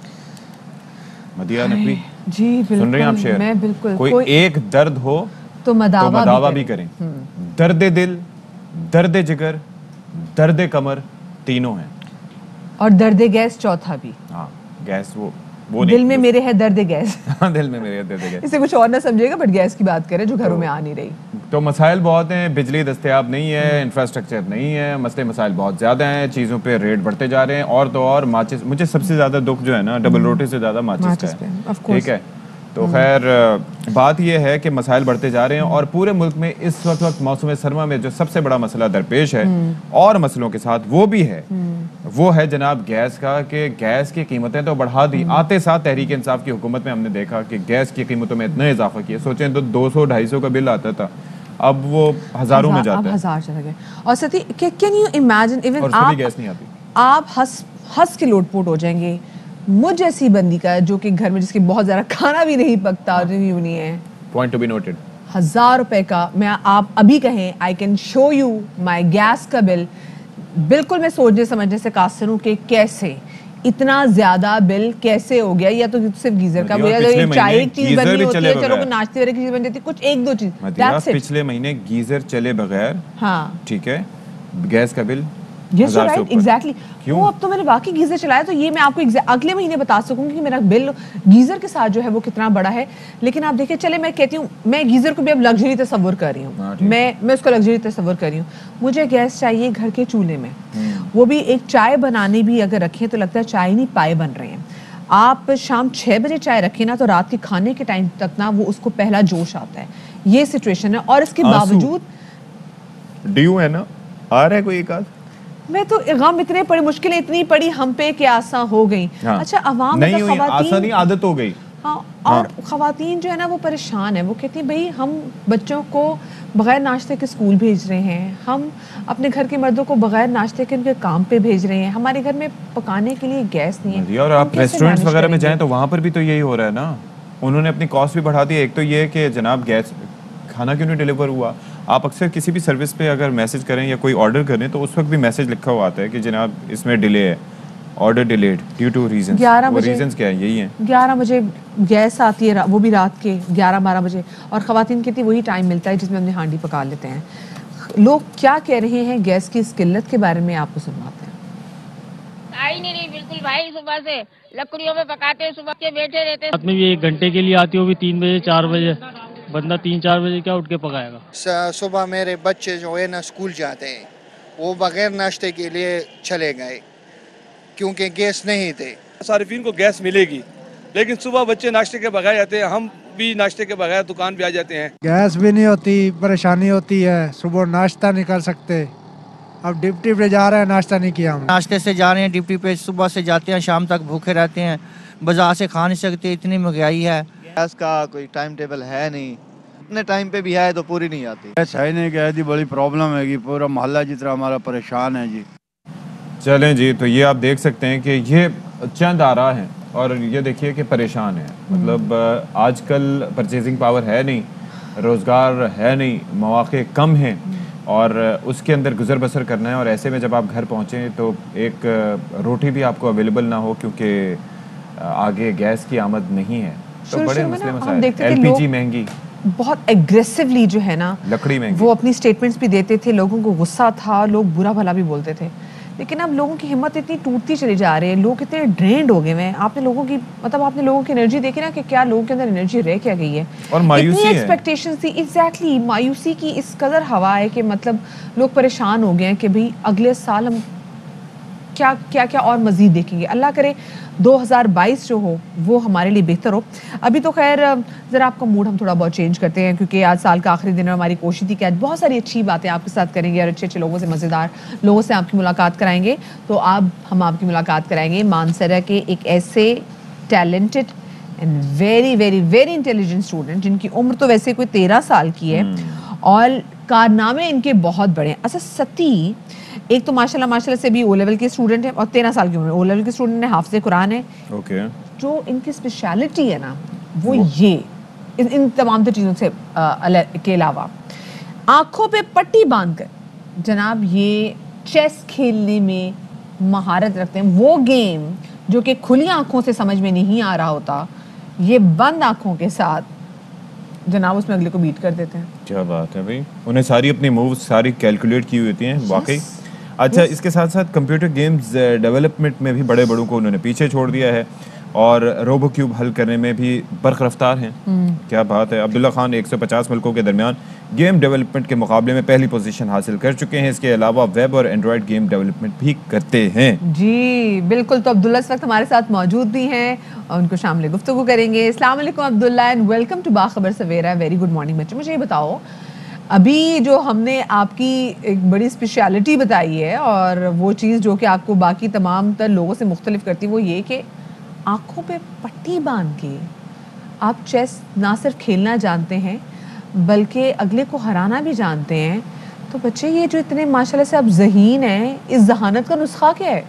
मदिया नकवी जी सुन रही हैं आप शेर? मैं बिल्कुल। कोई, कोई एक दर्द हो तो मदावा, तो मदावा भी, भी करें, करें। दर्दे दिल, दर्दे जिगर, दर्दे कमर तीनों हैं, और दर्दे गैस चौथा भी। हाँ गैस वो वो दिल में मेरे है दर्दे गैस दिल में मेरे है दर्दे गैस, इसे कुछ और ना समझेगा, बट गैस की बात करें जो घरों में आ नहीं रही। तो मसाइल बहुत हैं, बिजली दस्तयाब नहीं है, इंफ्रास्ट्रक्चर नहीं है, मसले मसाइल बहुत ज़्यादा हैं, चीज़ों पे रेट बढ़ते जा रहे हैं। और तो और माचिस, मुझे सबसे ज़्यादा दुख जो है ना डबल रोटी से ज़्यादा माचिस का है, ठीक है। तो खैर बात यह है कि मसाइल बढ़ते जा रहे हैं और पूरे मुल्क में इस वक्त वक्त मौसम सरमा में जो सबसे बड़ा मसला दरपेश है और मसलों के साथ वो भी है, वो है जनाब गैस का, कि गैस की कीमतें तो बढ़ा दी। आते साथ तहरीक इंसाफ की हुकूमत में हमने देखा कि गैस की कीमतों में इतना इजाफा किया, सोचें तो दो सौ ढाई सौ का बिल आता था, अब वो हज़ारों में जाता है, हज़ार चला गया। और साथी कैन यू इमेजिन इवन आप गैस नहीं आती, आप हंस हंस के लोटपोट हो जाएंगे। मुझ ऐसी बंदी का जो कि घर में जिसके बहुत ज़्यादा खाना भी नहीं पकता, रिव्यू नहीं है, पॉइंट टू बी नोटेड, हज़ार रुपए का मैं आप अभी कहें I can show you my gas का बिल, बिल्कुल मैं सोचने समझने से कासर हूँ कि कैसे इतना ज्यादा बिल कैसे हो गया। या तो सिर्फ गीजर का, चाय एक चीज बन रही होती है, चलो वो नाश्ते वाले की चीज बन जाती है, कुछ एक दो चीज। पिछले महीने गीजर चले बगैर, हाँ ठीक है, गैस का बिल Yes, right, exactly. क्यों? वो अब तो मैंने बाकी गीजर चलाया तो ये मैं आपको अगले महीने बता सकूंगी कि मेरा बिल गीजर के साथ जो है वो कितना बड़ा है। लेकिन आप देखिए, चले मैं कहती हूँ मैं गीजर को भी अब लग्जरी तस्वर कर रही हूँ, मैं मैं उसको लग्जरी तस्वर कर रही हूँ। मुझे गैस चाहिए घर के चूल्हे में, वो भी एक चाय बनाने भी अगर रखें तो लगता है चाय नहीं पाए बन रहे हैं। आप शाम छः बजे चाय रखें ना तो रात के खाने के टाइम तक ना वो उसको पहला जोश आता है, ये सिचुएशन है। और इसके बावजूद ड्यू है ना, आ रहा है कोई एक आध, मैं तो गम इतने पड़ी, मुश्किलें इतनी पड़ी हम पे कि आसा हो गई। हाँ। अच्छा अवाम नहीं हुई, आसा नहीं, आदत हो गई। हाँ, और हाँ। ख़वातीन जो है ना वो परेशान है, वो कहती हैं भाई हम बच्चों को बग़ैर नाश्ते के स्कूल भेज रहे हैं, हम अपने घर के मर्दों को बग़ैर नाश्ते के उनके काम पे भेज रहे हैं, हमारे घर में पकाने के लिए गैस नहीं है। और आप रेस्टोरेंट्स वगैरह में जाएँ तो वहाँ पर भी तो यही हो रहा है ना, उन्होंने अपनी कॉस्ट भी बढ़ा दी। एक तो ये कि जनाब गैस खाना क्यों नहीं डिलीवर हुआ। आप अक्सर किसी भी सर्विस पे अगर मैसेज करें या कोई ऑर्डर करें तो उस वक्त भी मैसेज लिखा हुआ आता है कि जनाब इसमें डिले है, order delayed due to reasons. वो रीजंस क्या है? यही है, ग्यारह बजे गैस आती है, वो भी रात के ग्यारह बारह बजे, और ख़वातीन कहती वही टाइम मिलता है जिसमें हमने हांडी पका लेते हैं। लोग क्या कह रहे हैं गैस की इस किल्लत के बारे में आपको सुनवाते हैं। आई नहीं रही बिल्कुल भाई, सुबह से लकड़ियों में पकाते, सुबह के बैठे रहते, रात में भी एक घंटे के लिए आती होगी, तीन बजे चार बजे बंदा तीन चार बजे क्या उठ के पकाएगा। सुबह मेरे बच्चे जो है ना स्कूल जाते हैं, वो बगैर नाश्ते के लिए चले गए क्योंकि गैस नहीं थे। सार्फिन को गैस मिलेगी, लेकिन सुबह बच्चे नाश्ते के बगैर आते हैं, हम भी नाश्ते के बगैर दुकान पे आ जाते हैं। गैस भी नहीं होती, परेशानी होती है, सुबह नाश्ता नहीं कर सकते। अब ड्यूटी पे जा रहे हैं, नाश्ता नहीं किया, हम नाश्ते से जा रहे हैं ड्यूटी पे, सुबह से जाते हैं शाम तक भूखे रहते हैं, बाजार से खा नहीं सकते, इतनी महंगाई है। गैस का कोई टाइम टेबल है नहीं, अपने टाइम पे भी है तो पूरी नहीं आती। गैस है नहीं, गैस की बड़ी प्रॉब्लम है, पूरा मोहल्ला जितना हमारा परेशान है जी। चलें जी, तो ये आप देख सकते हैं कि ये चंद आ रहा है और ये देखिए कि परेशान है, मतलब आजकल परचेजिंग पावर है नहीं रोज़गार है नहीं, मौक़े कम हैं और उसके अंदर गुजर बसर करना है। और ऐसे में जब आप घर पहुँचें तो एक रोटी भी आपको अवेलेबल ना हो क्योंकि आगे गैस की आमद नहीं है। तो बड़े मसले मसाइल, एलपीजी महंगी, बहुत एग्रेसिवली जो है ना लकड़ी में वो अपनी स्टेटमेंट्स भी देते थे, लोगों को गुस्सा था, लोग बुरा भला भी बोलते थे। लेकिन अब लोगों की हिम्मत इतनी टूटती चली जा रही है, लोग इतने ड्रेन्ड हो गए हैं। आपने लोगों की मतलब आपने लोगों की एनर्जी देखी ना कि क्या लोगों के अंदर एनर्जी रह क्या गई है और मायूसी है, एक्सपेक्टेशन थी। एग्जैक्टली, मायूसी की इस कदर हवा है कि मतलब लोग परेशान हो गए हैं कि भाई अगले साल हम क्या क्या क्या और मज़ीद देखेंगे। अल्लाह करे दो हज़ार बाईस जो हो वो हमारे लिए बेहतर हो। अभी तो खैर ज़रा आपका मूड हम थोड़ा बहुत चेंज करते हैं क्योंकि आज साल का आखिरी दिन है। हमारी कोशिश थी कि आज बहुत सारी अच्छी बातें आपके साथ करेंगे और अच्छे अच्छे लोगों से, मज़ेदार लोगों से आपकी मुलाकात कराएंगे। तो आप हम आपकी मुलाकात कराएंगे मानसरा के एक ऐसे talented and very very very intelligent student जिनकी उम्र तो वैसे कोई तेरह साल की है और कारनामे इनके बहुत बड़े हैं। अच्छा, सती एक तो माशाल्लाह माशाल्लाह से भी ओ लेवल के स्टूडेंट है और तेरह साल की उम्र में ओ लेवल के स्टूडेंट है, हाफ़िज़ कुरान है। Okay okay. जो इनकी स्पेशलिटी है ना वो, वो ये इन, इन तमाम चीज़ों से आ, के अलावा आँखों पे पट्टी बांधकर जनाब ये चेस खेलने में महारत रखते हैं। वो गेम जो कि खुली आँखों से समझ में नहीं आ रहा होता, ये बंद आँखों के साथ जनाब उसमें अगले को बीट कर देते हैं। क्या बात है भाई, उन्हें सारी अपनी मूव सारी कैलकुलेट की हुई होती हैं वाकई। अच्छा, इसके साथ साथ कंप्यूटर गेम्स डेवलपमेंट में भी बड़े बड़ों को उन्होंने पीछे छोड़ दिया है और रोबो क्यूब हल करने में भी बर्ख रफ्तार हैं। क्या बात है। अब्दुल्ला खान एक सौ पचास मुल्कों के दरमियान गेम डेवलपमेंट के मुकाबले में पहली पोजीशन हासिल कर चुके हैं। इसके अलावा वेब और एंड्रॉयड गेम डेवलपमेंट भी करते हैं। जी बिल्कुल, तो अब्दुल्ला इस वक्त हमारे साथ मौजूद भी हैं और उनको शामिल गुफ्तगू करेंगे। अस्सलाम वालेकुम Abdullah and welcome to Baakhabar Savera. Very good morning बच्चों। मुझे ये बताओ, अभी जो हमने आपकी एक बड़ी स्पेशलिटी बताई है और वो चीज़ जो कि आपको बाकी तमाम तर लोगों से मुख्तलिफ करती है वो ये कि आँखों पे पट्टी बांध के आप चेस ना सिर्फ खेलना जानते हैं बल्कि अगले को हराना भी जानते हैं। तो बच्चे ये जो इतने माशाल्लाह से आप ज़हीन हैं, इस जहानत का नुस्खा क्या है?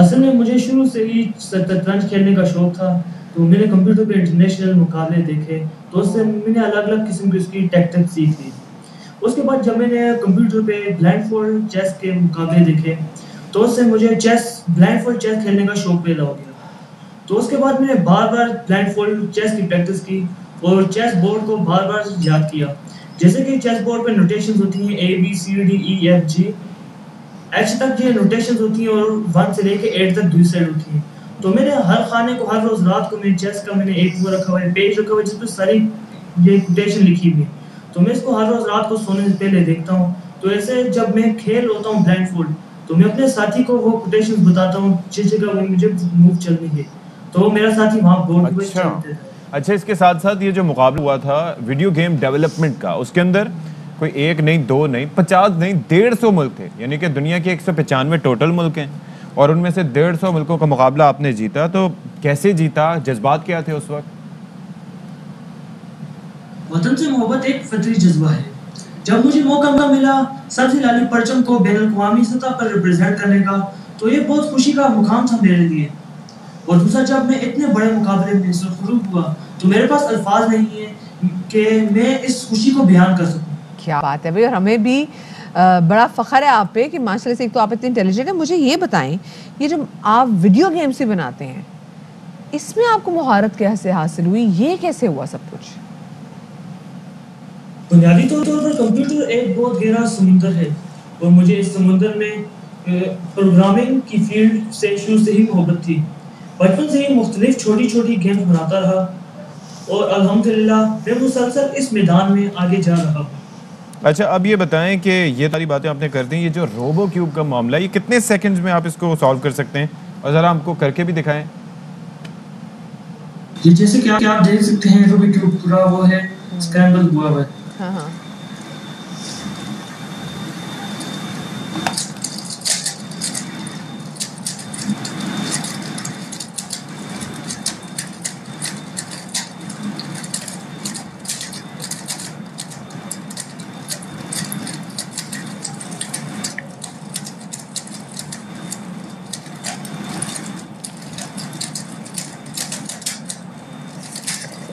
असल में मुझे शुरू से ही शतरंज खेलने का शौक था, तो मैंने कंप्यूटर पे इंटरनेशनल मुकाबले देखे तो उससे मैंने अलग अलग किस्म की उसकी टैक्टिक्स सीख ली। उसके बाद जब मैंने कंप्यूटर पे ब्लाइंडफोल्ड चेस के मुकाबले देखे तो उससे मुझे चेस ब्लाइंडफोल्ड चेस खेलने का शौक पैदा हो गया। तो उसके बाद मैंने बार बार ब्लाइंडफोल्ड चेस की प्रैक्टिस की और चेस बोर्ड को बार बार याद किया। जैसे कि चेस बोर्ड पर नोटेशन होती हैं A B C D E F G H तक ये नोटेशन होती हैं और वन से लेकर एट तक दूसरी साइड होती हैं। तो मैंने हर खाने को हर रोज रात को मैंने चेस का मैंने एक वो रखा हुआ है, पेज रखा हुआ है जिस पर सारी ये नोटेशन लिखी हुई है। तो मैं इसको हर रोज रात को सोने से पहले देखता हूँ। तो ऐसे जब मैं खेल होता हूँ ब्लाइंडफोल्ड तो मैं अपने साथी को वो कोटेशन बताता हूँ जिस जगह वो मुझे मूव चलनी है, तो मेरा साथी वहाँ बोर्ड पे चलते थे। अच्छा, इसके साथ साथ ये जो मुकाबला हुआ था वीडियो गेम डेवलपमेंट का, उसके अंदर कोई एक नहीं, दो नहीं, पचास नहीं, डेढ़ सौ मुल्क थे, यानी कि दुनिया के एक सौ पचानवे टोटल मुल्क हैं और उनमें से डेढ़ सौ मुल्कों का मुकाबला आपने जीता। तो कैसे जीता, जज्बात क्या थे उस वक्त? वतन से मोहब्बत एक फितरी जज्बा है। जब मुझे मौका मिला सबसे लाल परचम को बैनुल-अक़वामी सतह पर रिप्रेजेंट करने का तो ये बहुत खुशी का मुकाम था मेरे लिए। और दूसरा, जब मैं इतने बड़े मुकाबले में सुरखरूब हुआ तो मेरे पास अल्फाज नहीं है कि मैं इस खुशी को बयान कर सकूँ। क्या बात है भाई, और हमें भी Uh, बड़ा फ़ख्र है आप पे कि माशाल्लाह से एक तो आप इतने इंटेलिजेंट हैं। मुझे ये बताएं, ये जो आप वीडियो गेम्स ही बनाते हैं इसमें आपको महारत कैसे हासिल हुई, ये कैसे हुआ सब कुछ? बुनियादी तौर पर कंप्यूटर एक बहुत गहरा समुंदर है और मुझे इस समुंदर में प्रोग्रामिंग की फील्ड से शुरू से ही मोहब्बत थी। बचपन से ही मुख्तलिफ छोटी छोटी गेम्स बनाता रहा और अल्हम्दुलिल्लाह मैं मुसलसल इस मैदान में आगे जा रहा हूँ। अच्छा, अब ये बताएं कि ये सारी बातें आपने कर दी, ये जो रोबो क्यूब का मामला ये कितने सेकंड्स में आप इसको सॉल्व कर सकते हैं और ज़रा हमको करके भी दिखाएं। ये जैसे कि आप देख सकते हैं रोबो क्यूब पूरा वो है स्क्रैम्बल हुआ है। हाँ हाँ।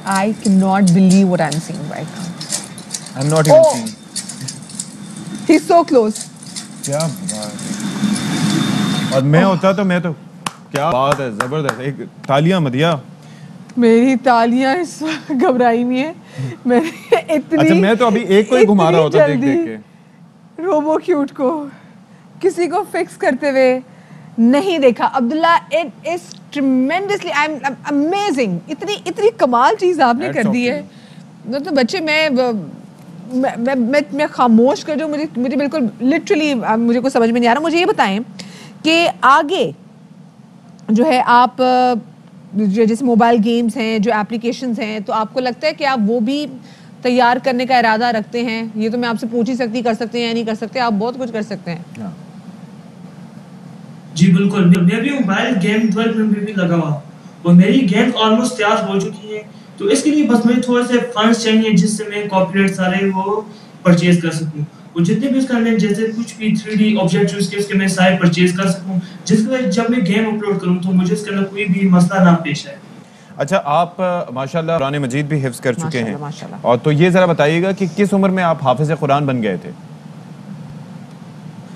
I cannot believe what I'm seeing right now. I'm not even oh. seeing. He's so close. क्या बात! और मैं होता तो मैं तो क्या बात है, जबरदस्त। एक तालियां मदिया। मेरी तालियां इस घबराई में है। मैंने इतनी अच्छा, मैं तो अभी एक को ही घुमा रहा होता देख देख के। रोबो क्यूट को किसी को फिक्स करते हुए नहीं देखा। Abdullah, it is tremendously, I am amazing. इतनी इतनी कमाल चीज आपने That's कर दी है। तो, तो बच्चे मैं मैं मैं, मैं, मैं खामोश कर जाऊँ, मुझे मुझे बिल्कुल लिटरली मुझे कुछ समझ में नहीं आ रहा। मुझे ये बताएं कि आगे जो है आप जैसे मोबाइल गेम्स हैं, जो एप्लीकेशंस हैं, तो आपको लगता है कि आप वो भी तैयार करने का इरादा रखते हैं? ये तो मैं आपसे पूछ ही सकती, कर सकते हैं या नहीं कर सकते, आप बहुत कुछ कर सकते हैं। जी बिल्कुल, मैं भी मोबाइल गेम डेवलपमेंट में भी लगा हुआ और मेरी गेम ऑलमोस्ट तैयार हो चुकी है। तो इसके लिए बस मुझे थोड़े से फंड्स चाहिए जिससे मैं कॉपीराइट सारे वो परचेज कर सकूं। और जितने भी उसका मैं जैसे कुछ भी थ्री डी ऑब्जेक्ट चूज करके उसके मैं सारे परचेज कर सकूं, जिसके वजह जब मैं गेम अपलोड करूं तो मुझे इसके अंदर कोई भी मसला ना पेश आए। अच्छा, आप माशाल्लाह कुरान मजीद भी हिफ्ज कर चुके हैं, और तो ये जरा बताइएगा कि किस उम्र में आप हाफिज कुरान बन गए थे?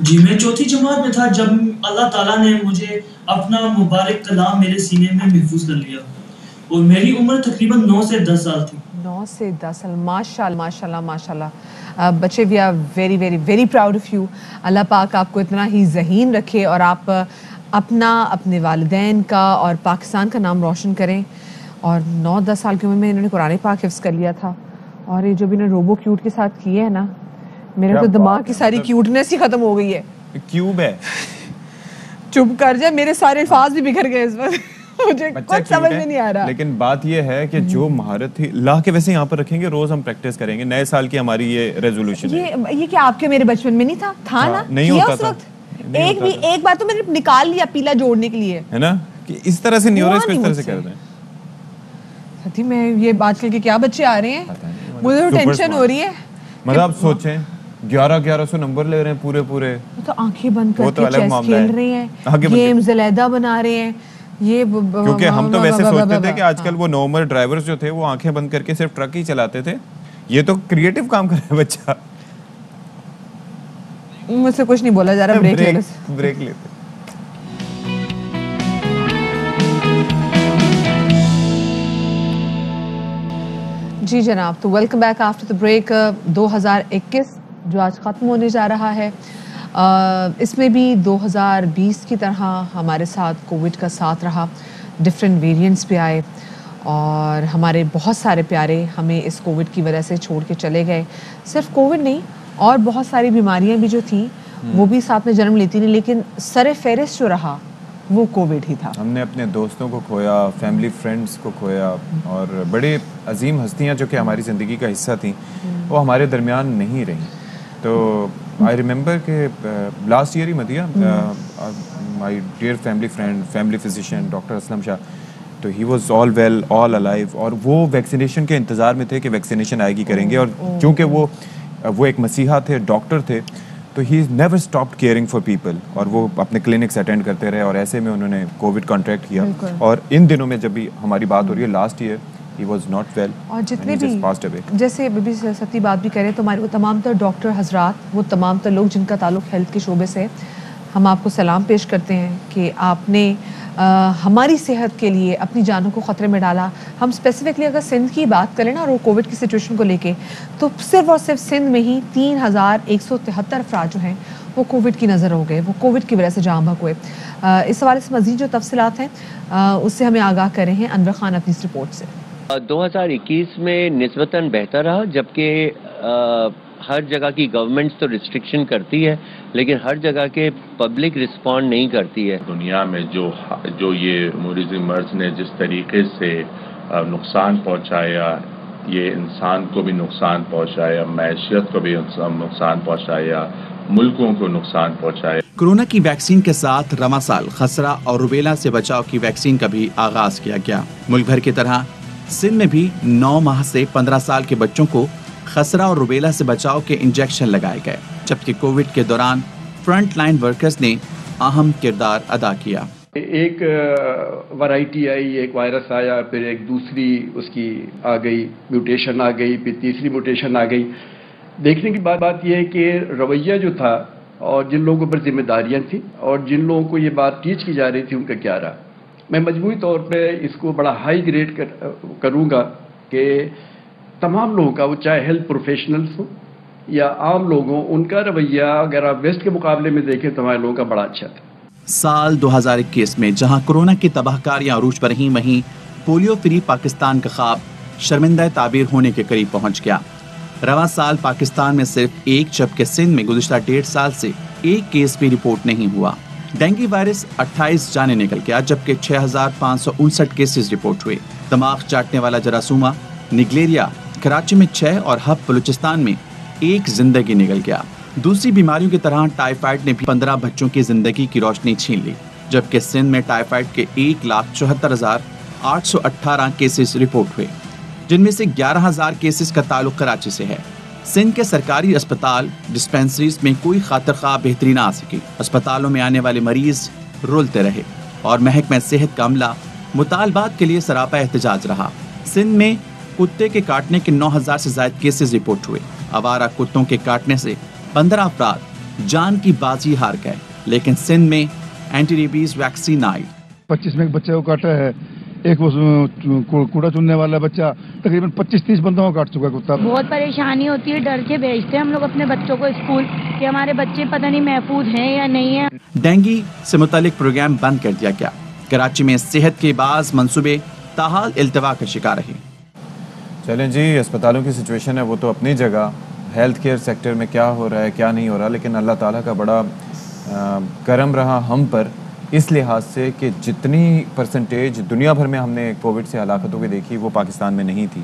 जी मैं चौथी जमात में था जब अल्लाह ताला ने मुझे अपना मुबारक कलाम मेरे सीने में महफूज कर लिया, और मेरी उम्र तकरीबन नौ से दस साल थी। नौ से दस साल, माशाल्लाह माशाल्लाह माशाल्लाह। बच्चे, we are very very very proud of you. Allah पाक आपको इतना ही जहीन रखे और आप अपना, अपने वालिदैन का और पाकिस्तान का नाम रोशन करें। और नौ दस साल की उम्र में इन्होंने कुरान पाक हिफ्ज़ कर लिया था, और ये जो भी इन्होंने रोबो क्यूट के साथ किए है ना, मेरे तो दिमाग की सारी क्यूटनेस ही खत्म हो गई है। क्यूब है। चुप कर जाए, मेरे सारे अल्फाज भी बिखर गए इस पर। मुझे कुछ समझ में नहीं आ रहा। लेकिन बात ये है कि जो महारत थी ला के वैसे यहाँ पर रखेंगे, रोज हम प्रैक्टिस करेंगे। नए साल की हमारी ये रेजोल्यूशन है। ये, ये क्या आपके मेरे बचपन में नहीं था? था ना, नहीं होता था। एक भी एक बार तो मैंने निकाल लिया पीला जोड़ने के लिए, है ना, कि इस तरह से न्यूरल्स पे इस तरह से कर रहे हैं। साथी मैं ये आजकल के क्या बच्चे आ रहे हैं, मुझे टेंशन हो रही है। मतलब आप सोचें ग्यारह ग्यारह सौ नंबर ले रहे हैं पूरे पूरे, तो आंखें बंद करके चेस खेल रहे हैं, गेम्स अलग बना रहे हैं। ये क्योंकि हम तो वैसे सोचते थे कि आजकल वो नॉर्मल ड्राइवर्स जो थे वो आंखें बंद करके सिर्फ ट्रक ही चलाते थे, ये तो क्रिएटिव काम कर रहा है बच्चा। मुझसे कुछ नहीं बोला जा रहा, ब्रेक ले लेते ब्रेक लेते जी जनाब। तो welcome back after the break. दो हज़ार इक्कीस जो आज खत्म होने जा रहा है, इसमें भी दो हज़ार बीस की तरह हमारे साथ कोविड का साथ रहा, डिफरेंट वेरिएंट्स पे आए और हमारे बहुत सारे प्यारे हमें इस कोविड की वजह से छोड़ के चले गए। सिर्फ कोविड नहीं, और बहुत सारी बीमारियां भी जो थी वो भी साथ में जन्म लेती थी, लेकिन सरे फहरिस्त जो रहा वो कोविड ही था। हमने अपने दोस्तों को खोया, फैमिली फ्रेंड्स को खोया, और बड़े अजीम हस्तियाँ जो कि हमारी ज़िंदगी का हिस्सा थी वो हमारे दरमियान नहीं रहीं। तो आई रिमेंबर के लास्ट ईयर ही मदिया, my dear family friend, family physician doctor Aslam Shah, तो he was all well, all alive, और वो वैक्सीनेशन के इंतज़ार में थे कि वैक्सीनेशन आएगी करेंगे, और चूँकि वो वो एक मसीहा थे, डॉक्टर थे, तो he is never stopped caring for people, और वो अपने क्लिनिक्स अटेंड करते रहे, और ऐसे में उन्होंने कोविड कॉन्ट्रैक्ट किया। और इन दिनों में जब भी हमारी बात हो रही है, last year he was not well, और जितने भी जैसे बीबी सती बात भी करें तो हमारे वो तमाम तर डॉक्टर हजरात, वो तमाम तर लोग जिनका ताल्लुक हेल्थ के शोबे से, हम आपको सलाम पेश करते हैं कि आपने आ, हमारी सेहत के लिए अपनी जानों को ख़तरे में डाला। हम स्पेसिफिकली अगर सिंध की बात करें ना, और वो कोविड की सिचुएशन को लेके, तो सिर्फ और सिर्फ सिंध में ही तीन हज़ार एक सौ तिहत्तर अफराद जो हैं वो कोविड की नज़र हो गए, वो कोविड की वजह से जाम भक हुए। इस हवाले से मज़ीद जो तफसीलात हैं उससे हमें आगाह कर रहे हैं अनवर खान अपनी इस रिपोर्ट से। दो हज़ार इक्कीस में निस्बतन बेहतर रहा, जबकि हर जगह की गवर्नमेंट्स तो रिस्ट्रिक्शन करती है लेकिन हर जगह के पब्लिक रिस्पॉन्ड नहीं करती है। दुनिया में जो जो ये मरीज मर्ज ने जिस तरीके से नुकसान पहुंचाया, ये इंसान को भी नुकसान पहुंचाया, मैशियत को भी नुकसान पहुंचाया, मुल्कों को नुकसान पहुंचाया। कोरोना की वैक्सीन के साथ रमासाल, खसरा और रुबेला से बचाव की वैक्सीन का भी आगाज किया गया। मुल्क भर की तरह सिंध में भी नौ माह से पंद्रह साल के बच्चों को खसरा और रुबेला से बचाव के इंजेक्शन लगाए गए, जबकि कोविड के दौरान फ्रंट लाइन वर्कर्स ने अहम किरदार अदा किया। एक वैरायटी आई, एक वायरस आया, फिर एक दूसरी उसकी आ गई, म्यूटेशन आ गई, फिर तीसरी म्यूटेशन आ गई। देखने की बात बात यह है कि रवैया जो था और जिन लोगों पर जिम्मेदारियां थी और जिन लोगों को ये बात टीच की जा रही थी उनका क्या रहा। मैं मजमूई तौर पे इसको बड़ा हाई ग्रेड कर, करूँगा कि तमाम लोगों का, वो चाहे हेल्थ प्रोफेशनल्स हो या आम लोगों, उनका रवैया अगर आप वेस्ट के मुकाबले में देखें तो हमारे लोगों का बड़ा अच्छा था। साल दो हज़ार इक्कीस में जहां कोरोना की तबाहकारियां अरूज पर ही, वहीं पोलियो फ्री पाकिस्तान का ख्वाब शर्मिंदा ताबीर होने के करीब पहुंच गया। रवा साल पाकिस्तान में सिर्फ एक, जबकि सिंध में गुज़श्ता डेढ़ साल से एक केस भी रिपोर्ट नहीं हुआ। डेंगू वायरस अट्ठाईस जाने निकल गया, जबकि छः हजार पाँच सौ उनसठ केसेज रिपोर्ट हुए। दिमाग चाटने वाला जरासूमा निगलेरिया कराची में छः और हब बलूचिस्तान में एक जिंदगी निकल गया। दूसरी बीमारियों की तरह टाइफाइड ने भी पंद्रह बच्चों की जिंदगी की रोशनी छीन ली, जबकि सिंध में टाइफाइड के एक लाख चौहत्तर हजार आठ सौ अट्ठारह केसेस रिपोर्ट हुए, जिनमें से ग्यारह हजार केसेस का ताल्लुक कराची से है। सिंध के सरकारी अस्पताल डिस्पेंसरीज में कोई खातर ख्वाह बेहतरी ना आ सकी। अस्पतालों में आने वाले मरीज रोलते रहे और महकमा सेहत का अमला मुतालबात के लिए सरापा एहतजाज रहा। सिंध में कुत्ते के काटने के नौ हजार से ज्यादा केसेस रिपोर्ट हुए। आवारा कुत्तों के काटने से पंद्रह अफराद जान की बाजी हार गए, लेकिन सिंध में एंटी रेबीज वैक्सीन आई। पच्चीस में एक बच्चे को काटा है, एक कूड़ा चुनने वाला बच्चा, तकरीबन पच्चीस तीस बंदों को काट चुका कुत्ता। बहुत परेशानी होती है, डर के भेजते हैं हम लोग अपने बच्चों को स्कूल कि हमारे बच्चे पता नहीं महफूज हैं या नहीं है। डेंगू से मुतालिक प्रोग्राम बंद कर दिया गया। कराची में सेहत के बाज मनसूबे ताहाल अल्तवा का शिकार रहे। चलें जी, अस्पतालों की सिचुएशन है वो तो अपनी जगह, हेल्थ केयर सेक्टर में क्या हो रहा है क्या नहीं हो रहा, लेकिन अल्लाह ताला का बड़ा करम रहा हम पर इस लिहाज से कि जितनी परसेंटेज दुनिया भर में हमने कोविड से हलाकतों की देखी वो पाकिस्तान में नहीं थी,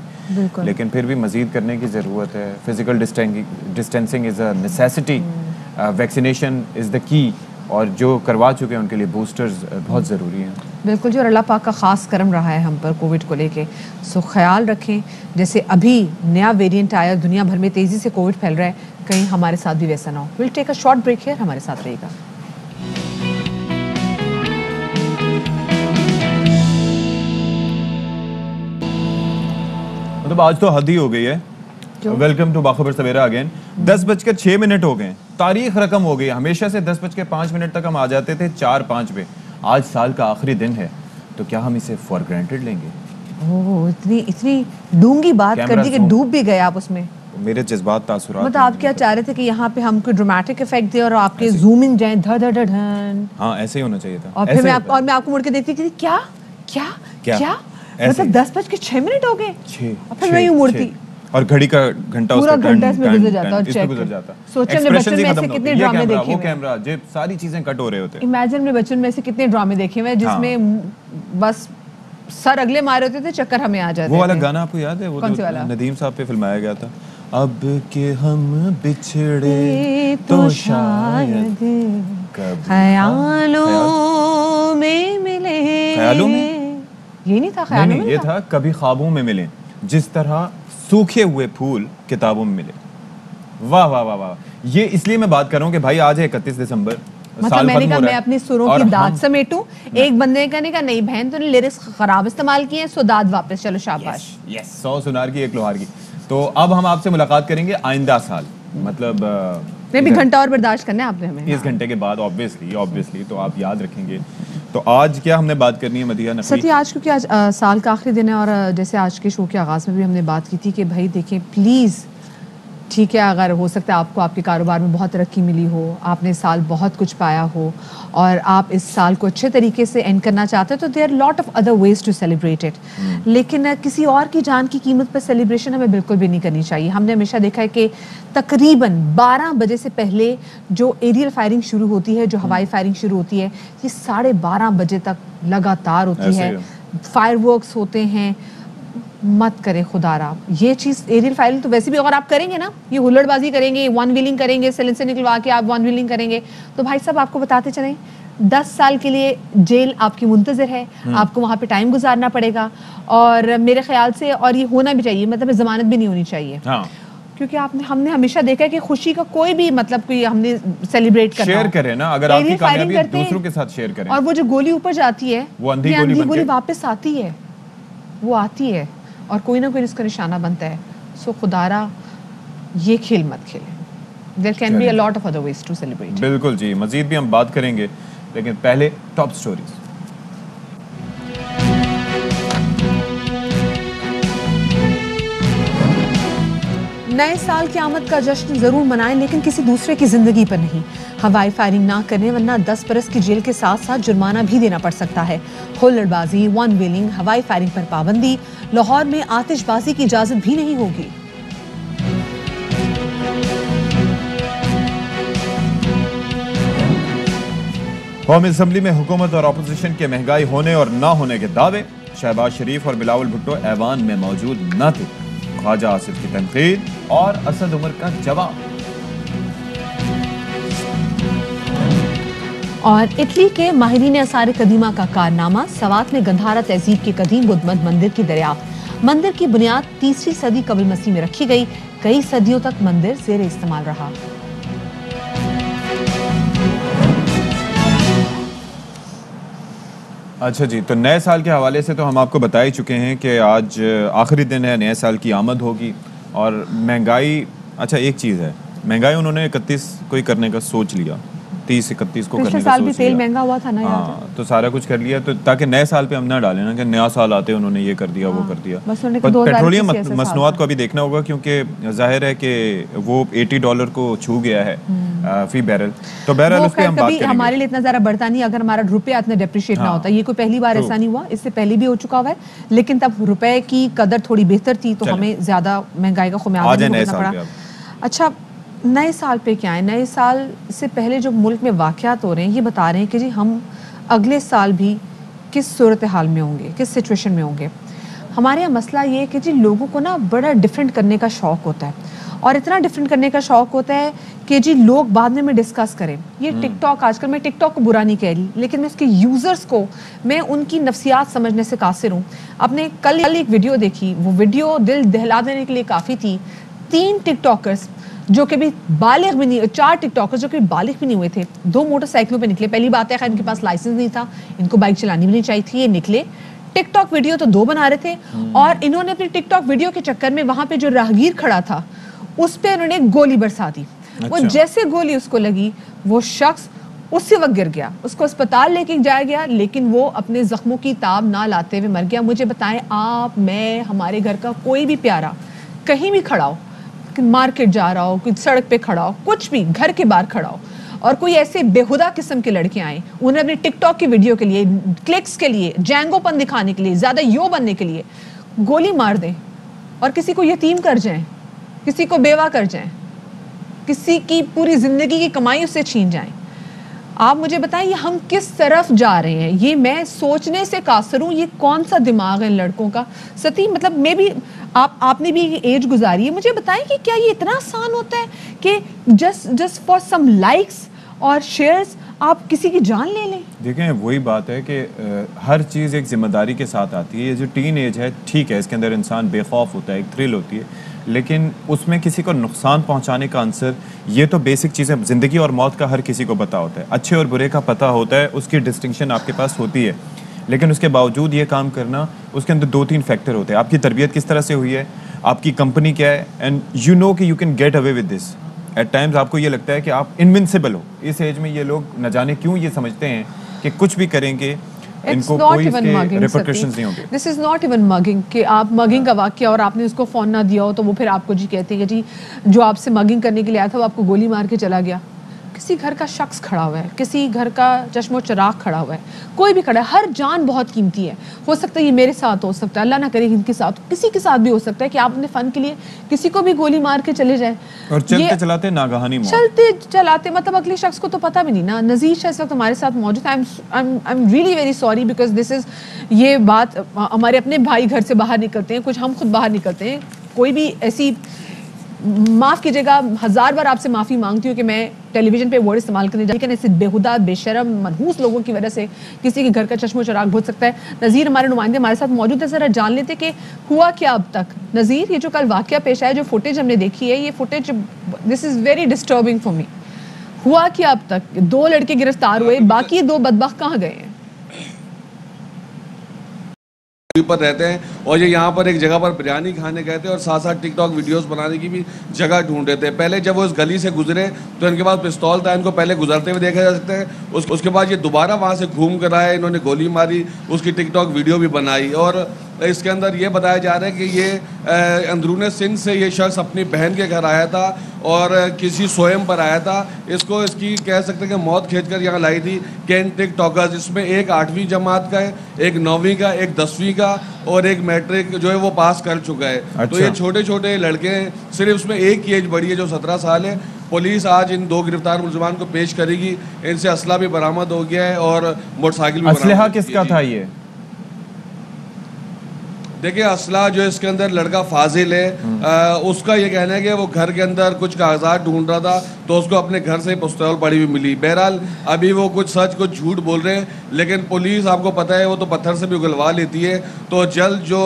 लेकिन फिर भी मज़ीद करने की ज़रूरत है। Physical distancing is a necessity, vaccination is the key, और जो करवा चुके हैं उनके लिए बूस्टर्स बहुत ज़रूरी हैं। बिल्कुल, जो अल्लाह पाक का ख़ास करम रहा है हम पर कोविड को लेके, सो ख्याल रखें। जैसे अभी नया वेरिएंट आया, दुनिया भर में तेज़ी से कोविड फैल रहा है, कहीं हमारे साथ भी वैसा ना हो। Will take a short break है, हमारे साथ रहेगा। मतलब आज तो हद ही हो गई है। Welcome to Baakhabar Savera again. दस बजकर छः मिनट हो गए, तारीख रकम हो गई। हमेशा से दस बजकर पाँच मिनट तक हम आ जाते थे चार पाँच पे, आज साल का आखिरी दिन है, तो क्या हम इसे फॉर ग्रांटेड लेंगे? ओह, इतनी इतनी डूंगी बात कर दी कि डूब भी गए आप उसमें। मेरे जज्बात तासुरात, मतलब आप क्या चाह रहे थे कि यहाँ पे हमको ड्रामेटिक इफेक्ट दे और आपके जूम इन जाए, धड़ धड़ धन। हाँ, ऐसे ही होना चाहिए था। और फिर मैं आप और मैं आपको मुड़ के देखती थी, क्या क्या क्या, मतलब दस बज के छः मिनट हो गए और फिर मैं यूँ मुड़ती और घड़ी का घंटा उसका घंटा इसमें गुजर जाता और चेक गुजर जाता। सोचो हमने बचपन में ऐसे कितने ड्रामे देखे हैं, वो कैमरा जेब सारी चीजें कट हो रहे होते हैं। इमेजिन हमने बचपन में ऐसे कितने ड्रामे देखे हुए हैं जिसमें बस सर अगले मारे होते थे, चक्कर हमें आ जाते थे। वो वाला गाना आपको याद है, वो नदीम साहब पे फिल्माया गया था, अब के हम बिछड़े तो शायद ख्यालों में मिले। ख्यालों में ये नहीं था, ख्यालों में ये था कभी ख्वाबों में मिले, जिस तरह सूखे हुए फूल किताबों में मिले। वाह वाह वाह वाह, ये इसलिए मैं बात कर रहा हूँ कि भाई आज है इकतीस दिसंबर, मतलब मैंने कहा मैं अपने सुरों की दाद समेटूं। एक बंदे ने कहा नहीं बहन तूने लिरिक्स खराब इस्तेमाल किए हैं, सो दाद वापस, चलो शाबाश। यस, सौ सुनार की एक लोहार की। तो अब हम आपसे मुलाकात करेंगे आइंदा साल, मतलब मैं भी घंटा और बर्दाश्त करना है आपने हमें इस घंटे के बाद, ऑब्वियसली ऑब्वियसली, तो आप याद रखेंगे। तो आज क्या हमने बात करनी है मदीहा नक़वी? सत्य, आज क्योंकि आज आ, साल का आखिरी दिन है और जैसे आज के शो के आगाज़ में भी हमने बात की थी कि भाई देखें प्लीज़, ठीक है अगर हो सकता है आपको आपके कारोबार में बहुत तरक्की मिली हो, आपने साल बहुत कुछ पाया हो और आप इस साल को अच्छे तरीके से एंड करना चाहते हैं, तो there lot of other ways to celebrate it, लेकिन किसी और की जान की कीमत पर सेलिब्रेशन हमें बिल्कुल भी नहीं करनी चाहिए। हमने हमेशा देखा है कि तकरीबन बारह बजे से पहले जो एरियल फायरिंग शुरू होती है, जो हवाई फायरिंग शुरू होती है, ये साढ़े बारह बजे तक लगातार होती है, फायरवर्क्स होते हैं। मत करें खुदारा ये चीज़, एरियल फायरिंग तो वैसे भी अगर आप करेंगे ना, ये हुल्लड़बाजी करेंगे, वन व्हीलिंग करेंगे, साइलेंसर से निकलवा के आप वन व्हीलिंग करेंगे, तो भाई साहब आपको बताते चलें दस साल के लिए जेल आपकी मुंतज़र है, आपको वहाँ पे टाइम गुजारना पड़ेगा। और मेरे ख्याल से, और ये होना भी चाहिए, मतलब ज़मानत भी नहीं होनी चाहिए। क्योंकि आपने हमने हमेशा देखा है कि खुशी का कोई भी मतलब कोई हमने सेलिब्रेट करना शेयर करें ना, अगर आपकी कामयाबी दूसरों के साथ शेयर करें, और वो जो गोली ऊपर जाती है वो अंधी गोली, गोली वापस आती है, वो आती है और कोई ना कोई इसका निशाना बनता है। सो खुदारा ये खेल मत खेलें, there can be a lot of other ways to celebrate. बिल्कुल जी, मजीद भी हम बात करेंगे, लेकिन पहले टॉप स्टोरीज। नए साल की आमद का जश्न जरूर मनाएं, लेकिन किसी दूसरे की जिंदगी पर नहीं। हवाई फायरिंग ना करें, वरना दस बरस की जेल के साथ साथ जुर्माना भी देना पड़ सकता है। हुल्लड़बाजी, वन व्हीलिंग, हवाई फायरिंग पर पाबंदी। लाहौर में आतिशबाजी की इजाजत भी नहीं होगी। होम असेंबली में हुकूमत और अपोजिशन के महंगाई होने और ना होने के दावे। शहबाज शरीफ और बिलावल भुट्टो ऐवान में मौजूद न थे। ख्वाजा आसिफ की तनकीद और असद उमर का जवाब। और इटली के माहिरीन आसार कदीमा का कारनामा। सवात में गंधारा तहजीब के कदीम बुद्धमत मंदिर की दरियाफ्त। मंदिर की बुनियाद तीसरी सदी कबल मसीह में रखी गई। कई सदियों तक मंदिर जेर इस्तेमाल रहा। अच्छा जी, तो नए साल के हवाले से तो हम आपको बता ही चुके हैं कि आज आखिरी दिन है, नए साल की आमद होगी। और महंगाई, अच्छा एक चीज़ है, महंगाई उन्होंने इकतीस को ही करने का सोच लिया, तीस इकतीस को करने का साल सोच भी तेल महंगा हुआ था ना, हाँ, तो सारा कुछ कर लिया, तो ताकि नए साल पे हम ना डालें ना कि नया साल आते उन्होंने ये कर दिया, हाँ, वो कर दिया। पेट्रोलियम मसनूआत को अभी देखना होगा, क्योंकि जाहिर है कि वो अस्सी डॉलर को छू गया है फी बैरल। तो बैरल उस पे हम बात करेंगे। हमारे लिए इतना ज़्यादा बढ़ता नहीं अगर हमारा रुपया इतना डेप्रिशिएट ना होता। ये कोई पहली बार ऐसा नहीं हुआ, इससे पहले भी हो चुका हुआ है, लेकिन तब रुपए की कदर थोड़ी बेहतर थी, तो हमें ज्यादा महंगाई का खुमियाजा नहीं भुगतना पड़ा। अच्छा, नए साल पे क्या है? नए साल से पहले जो मुल्क में वाक़यात हो रहे हैं, ये बता रहे हैं कि जी हम अगले साल भी किस सूरत हाल में होंगे, किस सिचुएशन में होंगे। हमारे यहाँ मसला ये है कि जी लोगों को ना बड़ा डिफरेंट करने का शौक़ होता है, और इतना डिफरेंट करने का शौक़ होता है कि जी लोग बाद में मैं डिस्कस करें। ये टिकटॉक, आजकल मैं टिकटॉक को बुरा नहीं कह रही, लेकिन मैं उसके यूज़र्स को, मैं उनकी नफ्सियात समझने से कासिर हूँ। अपने कल एक वीडियो देखी, वो वीडियो दिल दहला देने के लिए काफ़ी थी। तीन टिकटॉकर्स जो कि भी बालिग भी नहीं, चार टिकटॉकर्स जो कि बालिग भी नहीं हुए थे, दो मोटरसाइकिलों पे निकले। पहली बात है खैर इनके पास लाइसेंस नहीं था, इनको बाइक चलानी भी नहीं चाहिए थी, ये निकले टिकटॉक वीडियो तो दो बना रहे थे, और इन्होंने अपनी टिकटॉक वीडियो के चक्कर में वहाँ पे जो राहगीर खड़ा था उस पर इन्होंने गोली बरसा दी। अच्छा। वो जैसे गोली उसको लगी, वो शख्स उसी वक्त गिर गया, उसको अस्पताल लेके जाया गया, लेकिन वो अपने जख्मों की ताब ना लाते हुए मर गया। मुझे बताएं आप, मैं, हमारे घर का कोई भी प्यारा कहीं भी खड़ा हो, मार्केट जा रहा हो, कुछ सड़क पे खड़ा हो, कुछ भी घर के बाहर खड़ा हो, और कोई ऐसे बेहुदा किस्म के लड़के आए, उन्हें अपने टिकटॉक की वीडियो के लिए, क्लिक्स के लिए, जैंगोपन दिखाने के लिए, ज्यादा यो बनने के लिए गोली मार दें और किसी को यतीम कर जाएं, किसी को बेवा कर जाएं, किसी की पूरी जिंदगी की कमाई उससे छीन जाएं। आप मुझे बताएं ये हम किस तरफ जा रहे हैं? ये मैं सोचने से कासर हूँ, ये कौन सा दिमाग है लड़कों का? सती मतलब मैं भी, आप आपने भी एज गुजारी है, मुझे बताएं कि क्या ये इतना आसान होता है कि just just for some likes और शेयर्स आप किसी की जान ले लें? देखें वही बात है कि हर चीज़ एक जिम्मेदारी के साथ आती है। ये जो टीन एज है, ठीक है, इसके अंदर इंसान बेखौफ होता है, एक थ्रिल होती है, लेकिन उसमें किसी को नुकसान पहुंचाने का आंसर, ये तो बेसिक चीज़ें ज़िंदगी और मौत का हर किसी को पता होता है, अच्छे और बुरे का पता होता है, उसकी डिस्टिंक्शन आपके पास होती है, लेकिन उसके बावजूद ये काम करना, उसके अंदर दो तीन फैक्टर होते हैं। आपकी तरबियत किस तरह से हुई है, आपकी कंपनी क्या है, एंड यू नो कि you can get away with this. At times आपको ये लगता है कि आप इनविंसिबल हो। इस एज में ये लोग न जाने क्यों ये समझते हैं कि कुछ भी करेंगे इनको कोई रिपरकशंस नहीं होंगे। This is not even mugging कि आप मगिंग का वाकया और आपने उसको फोन ना दिया हो तो वो फिर आपको जी कहते हैं कि जी जो आपसे मगिंग करने के लिए आया था वो आपको गोली मार के चला गया। किसी घर का शख्स खड़ा हुआ है, किसी घर का चश्मो चराग खड़ा हुआ है, कोई भी खड़ा है, हर जान बहुत कीमती है। हो सकता है ये मेरे साथ हो सकता है, अल्लाह ना करे इनके साथ, किसी के साथ भी हो सकता है कि आप अपने फन के लिए किसी को भी गोली मार के चले जाएं, और चलते चलाते नागहानी मौत, चलते चलाते मतलब अगले शख्स को तो पता भी नहीं ना। नज़ीर शाह इस वक्त हमारे साथ मौजूद है। I am really very sorry because this is, ये बात हमारे अपने भाई घर से बाहर निकलते हैं, कुछ हम खुद बाहर निकलते हैं, कोई भी ऐसी माफ़ कीजिएगा, हज़ार बार आपसे माफ़ी मांगती हूँ कि मैं टेलीविज़न पे वर्ड इस्तेमाल करने जा रही हूँ, लेकिन ऐसे बेहुदा बेशरम मनहूस लोगों की वजह से किसी के घर का चश्मो चराग बुझ सकता है। नज़ीर हमारे नुमाइंदे हमारे साथ मौजूद है, ज़रा जान लेते कि हुआ क्या अब तक। नज़ीर, ये जो कल वाक़या पेश आया, जो फुटेज हमने देखी है, ये footage this is very disturbing for me. हुआ क्या अब तक? दो लड़के गिरफ्तार हुए, बाकी दो बदबख्त कहाँ गए हैं? पर रहते हैं और ये यहाँ पर एक जगह पर बिरयानी खाने गए थे और साथ साथ टिकटॉक वीडियोस बनाने की भी जगह ढूंढ रहे थे। पहले जब वो इस गली से गुजरे तो इनके पास पिस्तौल था, इनको पहले गुजरते हुए देखा जा सकता है। उस, उसके बाद ये दोबारा वहाँ से घूम कर आए, इन्होंने गोली मारी, उसकी टिकटॉक वीडियो भी बनाई और इसके अंदर ये बताया जा रहा है कि ये अंदरूने सिंध से ये शख्स अपनी बहन के घर आया था और किसी सोयम पर आया था। इसको इसकी कह सकते हैं कि मौत खींच कर यहाँ लाई थी कैन टिक टॉकर्स। इसमें एक आठवीं जमात का है, एक नौवीं का, एक दसवीं का और एक मैट्रिक जो है वो पास कर चुका है। अच्छा। तो ये छोटे छोटे लड़के हैं, सिर्फ उसमें एक ही एज बड़ी है जो सत्रह साल है। पुलिस आज इन दो गिरफ्तार मुलजमान को पेश करेगी। इनसे असला भी बरामद हो गया है और मोटरसाइकिल। असलहा किसका था ये? देखिए, असला जो इसके अंदर लड़का फाजिल है, आ, उसका ये कहना है कि वो घर के अंदर कुछ कागजात ढूंढ रहा था तो उसको अपने घर से पिस्तौल पड़ी हुई मिली। बहरहाल अभी वो कुछ सच कुछ झूठ बोल रहे हैं, लेकिन पुलिस आपको पता है वो तो पत्थर से भी उगलवा लेती है। तो जल्द जो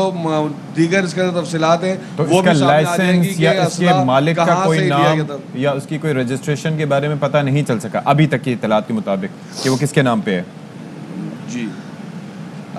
दीगर इसके अंदर तफसीलात हैं तो वो भी सामने आ जाएंगी कि असला कहां से लिया गया था या उसकी कोई रजिस्ट्रेशन के बारे में पता नहीं चल सका अभी तक की इत्तलात के मुताबिक कि वो किसके नाम पे है। जी,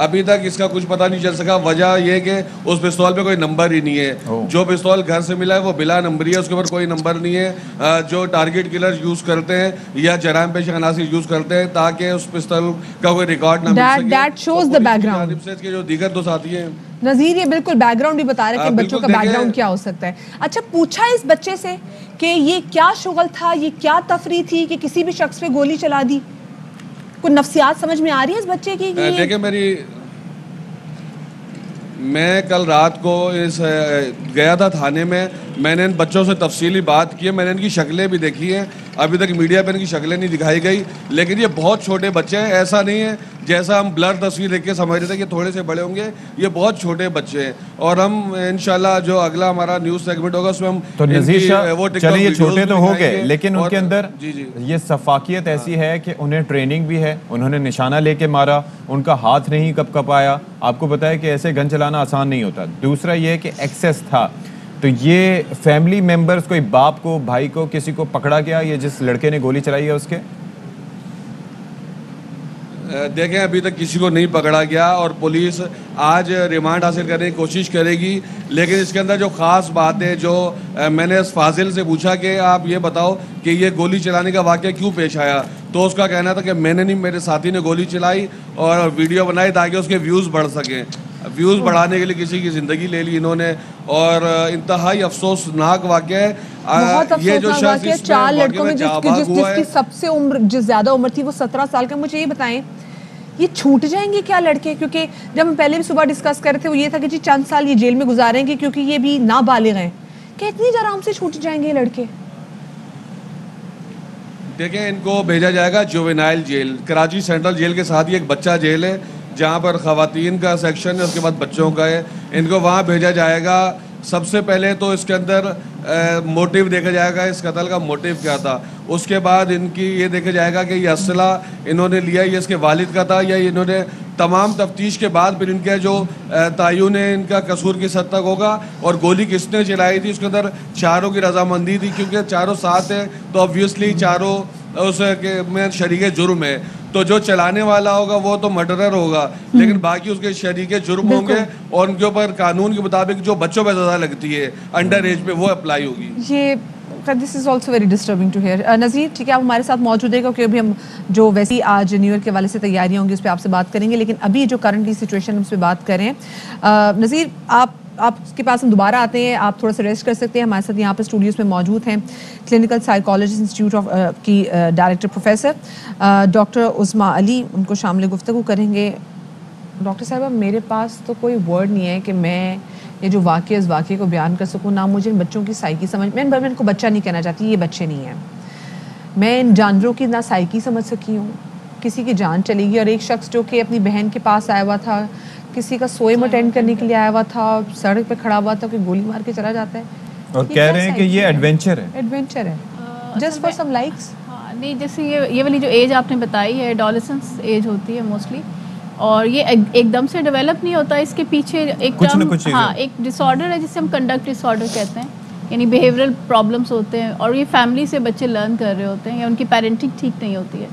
अभी तक इसका कुछ पता नहीं चल सका। वजह यह कि उस पिस्तौल पे कोई नंबर ही नहीं है। जो पिस्तौल घर से मिला है वो बिला नंबरी है, उसके ऊपर कोई नंबर नहीं है। जो टारगेट किलर यूज करते हैं या जराइम पेशा अनासर यूज करते हैं ताकि उस पिस्तौल का कोई रिकॉर्ड ना मिल सके। That shows the background. जो दीगर दो साथी हैं नज़ीर, ये बिल्कुल बैकग्राउंड भी बता रहे हैं कि बच्चों का बैकग्राउंड क्या हो सकता है। अच्छा, पूछा इस बच्चे से कि ये क्या शुगल था, ये क्या तफरी थी कि किसी भी शख्स पे गोली चला दी? कोई नफ्सियात समझ में आ रही है इस बच्चे की? देखिए, मेरी मैं कल रात को इस गया था थाने में, मैंने इन बच्चों से तफसीली बात की है, मैंने इनकी शक्लें भी देखी हैं। अभी तक मीडिया पर इनकी शक्लें नहीं दिखाई गई, लेकिन ये बहुत छोटे बच्चे हैं। ऐसा नहीं है जैसा हम ब्लर तस्वीर देख के समझ रहे थे कि थोड़े से बड़े होंगे, ये बहुत छोटे बच्चे हैं। और हम इंशाल्लाह जो अगला हमारा न्यूज़ सेगमेंट होगा उसमें हम तो वो चलिए छोटे तो हो गए, लेकिन उनके अंदर जी जी ये सफाकियत ऐसी है कि उन्हें ट्रेनिंग भी है। उन्होंने निशाना लेके मारा, उनका हाथ नहीं कपकपाया। आपको पता है कि ऐसे गन चलाना आसान नहीं होता। दूसरा ये है कि एक्सेस था, तो ये फैमिली मेंबर्स कोई बाप को, भाई को, किसी को पकड़ा गया ये जिस लड़के ने गोली चलाई है उसके? देखें, अभी तक किसी को नहीं पकड़ा गया और पुलिस आज रिमांड हासिल करने की कोशिश करेगी। लेकिन इसके अंदर जो ख़ास बात है, जो मैंने इस फाजिल से पूछा कि आप ये बताओ कि ये गोली चलाने का वाक़या क्यों पेश आया, तो उसका कहना था कि मैंने नहीं, मेरे साथी ने गोली चलाई और वीडियो बनाई ताकि उसके व्यूज़ बढ़ सकें। व्यूज़ बढ़ाने के लिए किसी की ज़िंदगी ले ली इन्होंने और इंतहाई अफसोसनाक वाक़या है। ये जो शख्स चार लड़कों में जिसकी जिस, जिसकी सबसे उम्र जिस ज़्यादा उम्र थी वो सत्रह साल का। मुझे ये बताएं, ये छूट जाएंगे क्या लड़के? क्योंकि जब हम पहले भी सुबह डिस्कस कर रहे थे वो ये था कि जी चंद साल ये जेल में गुजारेंगे क्योंकि ये भी नाबालिग हैं। क्या इतनी आराम से छूट जाएंगे लड़के? देखें, इनको भेजा जाएगा juvenile jail. Karachi central jail के साथ ही एक बच्चा जेल है जहाँ पर ख़वातीन का सेक्शन है, उसके बाद बच्चों का है। इनको वहाँ भेजा जाएगा। सबसे पहले तो इसके अंदर ए, मोटिव देखा जाएगा, इस कत्ल का मोटिव क्या था। उसके बाद इनकी ये देखा जाएगा कि ये असला इन्होंने लिया ये इसके वालिद का था या इन्होंने। तमाम तफ्तीश के बाद फिर इनके जो तयन है इनका कसूर किस हद तक होगा और गोली किसने चलाई थी। उसके अंदर चारों की रजामंदी थी क्योंकि चारों साथ हैं तो ऑब्वियसली चारों उसके में शरीक जुर्म है। तो जो चलाने वाला होगा वो तो मर्डरर होगा, लेकिन बाकी उसके शरीक जुर्म होंगे और उनके ऊपर कानून के मुताबिक जो बच्चों पे सजा लगती है अंडर एज पे वो अप्लाई होगी। ये this is also very disturbing to hear. Nazir, ठीक है, आप हमारे साथ मौजूद है क्योंकि अभी हम जो वैसी आज न्यू ईयर के हवाले से तैयारियाँ होंगी उस पर आपसे बात करेंगे, लेकिन अभी जो करंटली सिचुएशन हम उस पर बात करें। नज़ीर, आप आपके पास हम दोबारा आते हैं, आप थोड़ा सा रेस्ट कर सकते हैं। हमारे साथ यहाँ पर स्टूडियोज़ में मौजूद हैं क्लिनिकल साइकोलॉजी इंस्टीट्यूट ऑफ की डायरेक्टर प्रोफेसर डॉक्टर उस्मा अली, उनको शामिल गुफ्तगू करेंगे। डॉक्टर साहब, मेरे पास तो कोई वर्ड नहीं है कि मैं ये जो वाक़ इस वाक़े को बयान कर सकूँ, ना मुझे इन बच्चों की साइकी समझ। मैं मैं इनको बच्चा नहीं कहना चाहती, ये बच्चे नहीं हैं। मैं इन जानवरों की ना साइकी समझ सकी हूँ। किसी की जान चली गई और एक शख्स जो कि अपनी बहन के पास आया हुआ था, किसी का सोएम अटेंड करने के लिए आया हुआ था, सड़क पे खड़ा हुआ था कि गोली मार के चला जाता है। और कह रहे हैं कि ये एडवेंचर है, एडवेंचर है जस्ट फॉर सम लाइक्स। हाँ नहीं, जैसे ये ये वाली जो एज आपने बताई है एडोलेसेंस एज होती है मोस्टली, और ये एकदम से डेवलप नहीं होता, इसके पीछे एक कुछ न कुछ, हाँ एक डिसऑर्डर है जिसे हम कंडक्ट डिसऑर्डर कहते हैं, यानी बिहेवियरल प्रॉब्लम्स होते हैं और ये फैमिली से बच्चे लर्न कर रहे होते हैं या उनकी पेरेंटिंग ठीक नहीं होती है।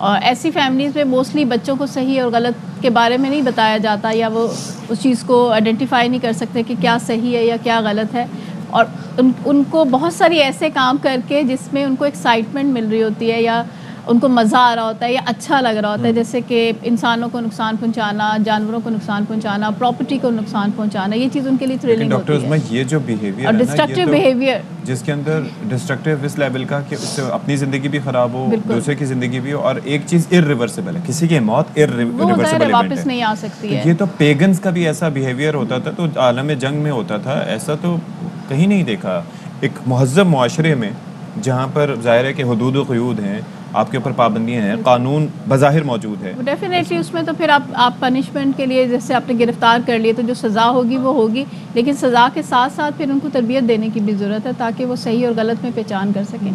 और ऐसी फैमिलीज़ में मोस्टली बच्चों को सही और गलत के बारे में नहीं बताया जाता या वो उस चीज़ को आइडेंटिफाई नहीं कर सकते कि क्या सही है या क्या गलत है, और उन उनको बहुत सारी ऐसे काम करके जिसमें उनको एक्साइटमेंट मिल रही होती है या उनको मज़ा आ रहा होता है या अच्छा लग रहा होता है, जैसे कि इंसानों को नुकसान पहुंचाना, जानवरों को नुकसान पहुंचाना, प्रॉपर्टी को नुकसान पहुंचाना, ये चीज़ उनके लिए थ्रिलिंग होती है। ये जो बिहेवियर और डिस्ट्रक्टिव बिहेवियर जिसके अंदर डिस्ट्रक्टिव इस लेवल का कि उससे अपनी ज़िंदगी भी ख़राब हो, दूसरे की ज़िंदगी भी हो, और एक चीज़ इरिवर्सिबल है, किसी की मौत इरिवर्सिबल है, वापस नहीं आ सकती है। ये तो पेगन्स का भी ऐसा बिहेवियर होता था तो आलम जंग में होता था, ऐसा तो कहीं नहीं देखा एक महज़ब माशरे में जहाँ पर ज़ाहिर है कि हदूद व क़ुयूद हैं, आपके ऊपर पाबंदियाँ हैं, कानून बज़ाहिर मौजूद है। डेफिनेटली उसमें तो फिर आप आप पनिशमेंट के लिए जैसे आपने गिरफ़्तार कर लिए तो जो सज़ा होगी वो होगी, लेकिन सज़ा के साथ साथ फिर उनको तरबियत देने की भी ज़रूरत है ताकि वो सही और गलत में पहचान कर सकें।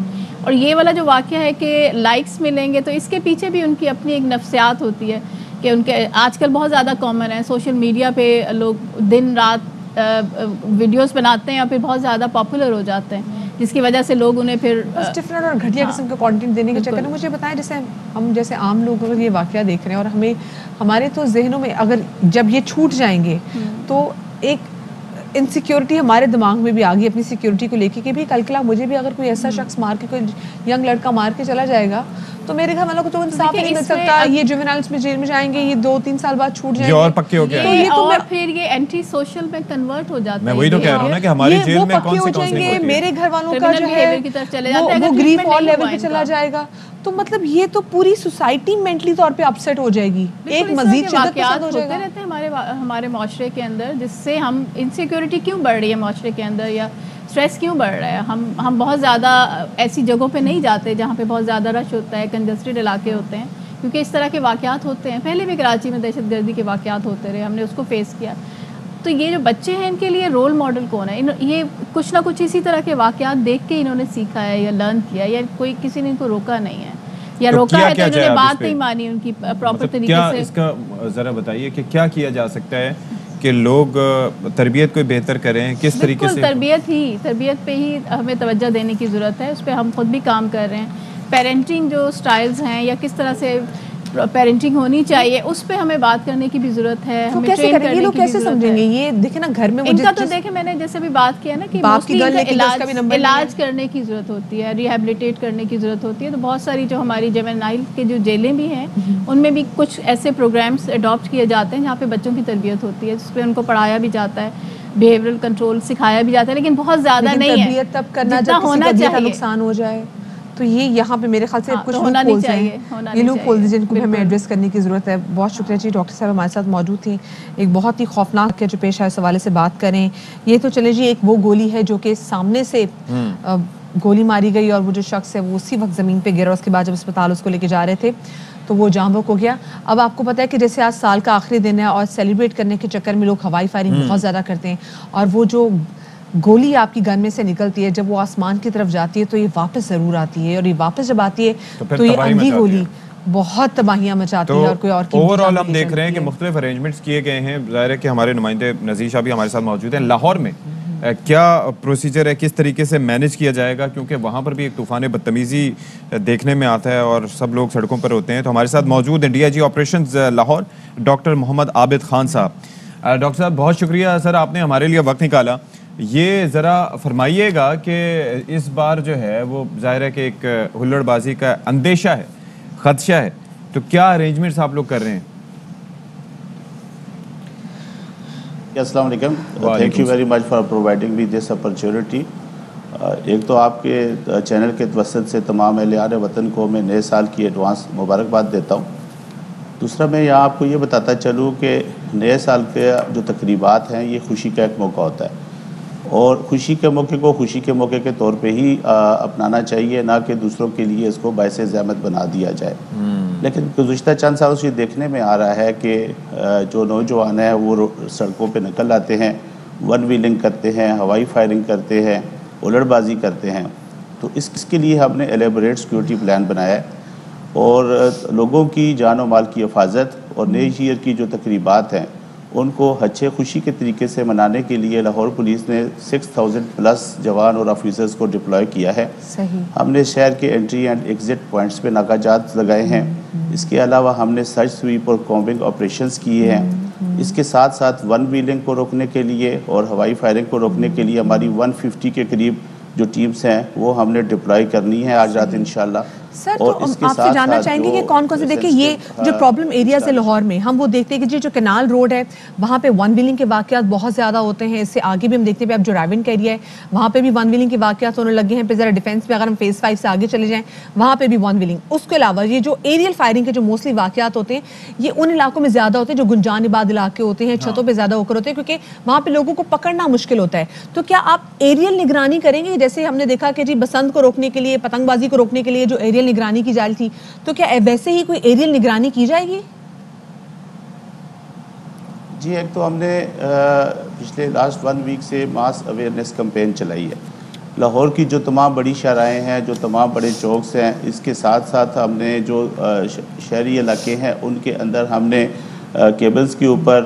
और ये वाला जो वाक़या है कि लाइक्स मिलेंगे तो इसके पीछे भी उनकी अपनी एक नफ्सियात होती है कि उनके आजकल बहुत ज़्यादा कॉमन है, सोशल मीडिया पर लोग दिन रात वीडियोज़ बनाते हैं और फिर बहुत ज़्यादा पॉपुलर हो जाते हैं, जिसकी वजह से लोग उन्हें फिर बस डिफरेंट और घटिया किस्म का कंटेंट देने के चक्कर में। मुझे बताएं जैसे हम जैसे आम लोग अगर ये वाकया देख रहे हैं और हमें हमारे तो जहनों में अगर जब ये छूट जाएंगे तो एक इनसिक्योरिटी हमारे दिमाग में भी आ गई अपनी सिक्योरिटी को लेके कि भी कल के मुझे भी अगर कोई ऐसा शख्स मार के, कोई यंग लड़का मार के चला जाएगा तो मेरे घर वालों को तो इंसाफ नहीं मिल सकता, ये जुवेनाइल्स में जेल में जाएंगे, ये दो तीन साल बाद छूट जाएंगे, ये और पक्के हो गए तो ये और फिर ये एंटी सोशल में कन्वर्ट हो जाते हैं। मैं वही तो कह रहा हूं ना कि हमारी जेल में कौन से जाएंगे, मेरे घर वालों का जो है वो ग्रीफ और लेवल पे चला जाएगा, तो मतलब ये तो पूरी सोसाइटी मेंटली तौर पे अपसेट हो जाएगी, एक मजीद शिद्दत के साथ हो जाएगा। होते रहते हैं हमारे हमारे माशरे के अंदर, जिससे हम इनसिक्योरिटी क्यों बढ़ रही है माशरे के अंदर या स्ट्रेस क्यों बढ़ रहा है, हम हम बहुत ज़्यादा ऐसी जगहों पे नहीं जाते जहाँ पे बहुत ज़्यादा रश होता है, कंजस्टेड इलाके होते हैं, क्योंकि इस तरह के वाक़यात होते हैं। पहले भी कराची में दहशत गर्दी के वाक़यात होते रहे, हमने उसको फेस किया। तो ये जो बच्चे हैं इनके लिए रोल मॉडल कौन है, इन ये कुछ ना कुछ इसी तरह के वाक़यात देख के इन्होंने सीखा है या लर्न किया, या कोई किसी ने इनको रोका नहीं है या तो रोका है तो इन्होंने बात नहीं मानी उनकी प्रॉपर तरीके से। इसका ज़रा बताइए कि क्या किया जा सकता है कि लोग तरबियत को बेहतर करें, किस तरीके से? तरबियत ही तरबियत पे ही हमें तवज्जो देने की ज़रूरत है, उस पर हम खुद भी काम कर रहे हैं। पेरेंटिंग जो स्टाइल्स हैं या किस तरह से पेरेंटिंग होनी चाहिए उस पे हमें बात करने की भी ज़रूरत है, तो हमें ट्रेन करने लोग की कैसे समझेंगे ये देखे ना घर में इनका तो देखे मैंने जैसे भी बात किया ना कि इलाज इलाज करने की ज़रूरत होती है, रिहेबिलिटेट करने की ज़रूरत होती है। तो बहुत सारी जो हमारी जुवेनाइल के जो जेलें भी हैं उनमें भी कुछ ऐसे प्रोग्राम्स अडॉप्ट किए जाते हैं जहाँ पे बच्चों की तरबियत होती है, जिसपे उनको पढ़ाया भी जाता है, बिहेवियरल कंट्रोल सिखाया भी जाता है, लेकिन बहुत ज़्यादा नहीं है तब करना चाहिए नुकसान हो जाए तो ये यहाँ पे मेरे ख्याल से कुछ होना नहीं चाहिए, ये लोग खोल दीजिए जिनको हमें एड्रेस करने की ज़रूरत है। बहुत शुक्रिया जी, डॉक्टर साहब हमारे साथ मौजूद थी। एक बहुत ही खौफनाक जो पेश आए सवाले से बात करें, ये तो चले जी एक वो गोली है जो कि सामने से गोली मारी गई और वो जो शख्स है वो उसी वक्त ज़मीन पे गिरा, उसके बाद जब अस्पताल उसको लेके जा रहे थे तो वो जाम हो गया। अब आपको पता है कि जैसे आज साल का आखिरी दिन है और सेलिब्रेट करने के चक्कर में लोग हवाई फायरिंग बहुत ज़्यादा करते हैं, और वो जो गोली आपकी गन में से निकलती है जब वो आसमान की तरफ जाती है तो ये वापस ज़रूर आती है, और ये वापस जब आती है तो, तो ये अंधी गोली बहुत तबाहियाँ मचाती तो है। और कोई और ओवरऑल हम देख रहे हैं कि मुख्तलिफ अरेंजमेंट्स किए गए हैं, ज़ाहिर है कि हमारे नुमाइंदे नज़ीर शाह भी हमारे साथ मौजूद हैं। लाहौर में क्या प्रोसीजर है, किस तरीके से मैनेज किया जाएगा, क्योंकि वहाँ पर भी एक तूफ़ान बदतमीज़ी देखने में आता है और सब लोग सड़कों पर होते हैं। तो हमारे साथ मौजूद हैं D I G operation Lahore doctor Mohammad Abid Khan साहब। डॉक्टर साहब बहुत शुक्रिया सर, आपने हमारे लिए वक्त निकाला। ये ज़रा फरमाइएगा कि इस बार जो है वो ज़ाहिर है कि एक हुल्लड़बाजी का अंदेशा है, खदशा है, तो क्या अरेंजमेंट्स आप लोग कर रहे हैं? अस्सलाम वालेकुम, thank you very much for providing me this opportunity. एक तो आपके चैनल के तवसत से तमाम अहले आर वतन को मैं नए साल की एडवांस मुबारकबाद देता हूँ। दूसरा मैं यहाँ आपको ये बताता चलूँ कि नए साल के जो तकरीबात हैं ये खुशी का एक मौका होता है, और खुशी के मौके को खुशी के मौके के तौर पे ही आ, अपनाना चाहिए, ना कि दूसरों के लिए इसको बायसे ज़हमत बना दिया जाए। लेकिन गुज़श्ता चंद सालों से देखने में आ रहा है कि आ, जो नौजवान हैं वो सड़कों पे निकल आते हैं, वन व्हीलिंग करते हैं, हवाई फायरिंग करते हैं, उलटबाजी करते हैं। तो इस, इसके लिए हमने एलेबोरेट सिक्योरिटी प्लान बनाया है और लोगों की जान और माल की हिफाजत और नए ईयर की जो तकरीबात हैं उनको हच्छे खुशी के तरीके से मनाने के लिए लाहौर पुलिस ने छह हज़ार प्लस जवान और ऑफिसर्स को डिप्लॉय किया है। सही। हमने शहर के एंट्री एंड एग्जिट पॉइंट्स पे नाकाजात लगाए हैं। इसके अलावा हमने सर्च स्वीप और कॉम्बिंग ऑपरेशंस किए हैं। इसके साथ साथ वन व्हीलिंग को रोकने के लिए और हवाई फायरिंग को रोकने के लिए हमारी एक सौ पचास के करीब जो टीम्स हैं वो हमने डिप्लॉय करनी है आज रात इंशाल्लाह। सर तो आपसे जानना चाहेंगे कि कौन कौन से, देखिए ये जो प्रॉब्लम एरियाज है लाहौर में, हम वो देखते हैं कि जी जो कनाल रोड है वहाँ पे वन व्हीलिंग के वाक़यात बहुत ज़्यादा होते हैं। इससे आगे भी हम देखते हैं, अब जो राविन का एरिया है वहाँ पे भी वन व्हीलिंग के वाक़यात होने लगे हैं। फिर ज़रा डिफेंस पे अगर हम फेज़ फाइव से आगे चले जाएँ वहाँ पर भी वन व्हीलिंग। उसके अलावा ये जो एरियल फायरिंग के जो मोस्टली वाक़यात होते हैं ये उन इलाकों में ज़्यादा होते हैं जो गुंजानबाद इलाके होते हैं, छतों पर ज़्यादा होकर होते हैं क्योंकि वहाँ पर लोगों को पकड़ना मुश्किल होता है। तो क्या आप एरियल निगरानी करेंगे? जैसे हमने देखा कि जी बसंत को रोकने के लिए, पतंगबाजी को रोकने के लिए जो एरियल निगरानी की जाती थी, तो क्या वैसे ही कोई एरियल निगरानी की जाएगी? जी, एक तो हमने पिछले लास्ट वन वीक से मास अवेयरनेस कैंपेन चलाई है। लाहौर की जो तमाम बड़ी शराएँ हैं, जो तमाम बड़े चौकस हैं, इसके साथ साथ हमने जो शहरी इलाके हैं उनके अंदर हमने केबल्स के ऊपर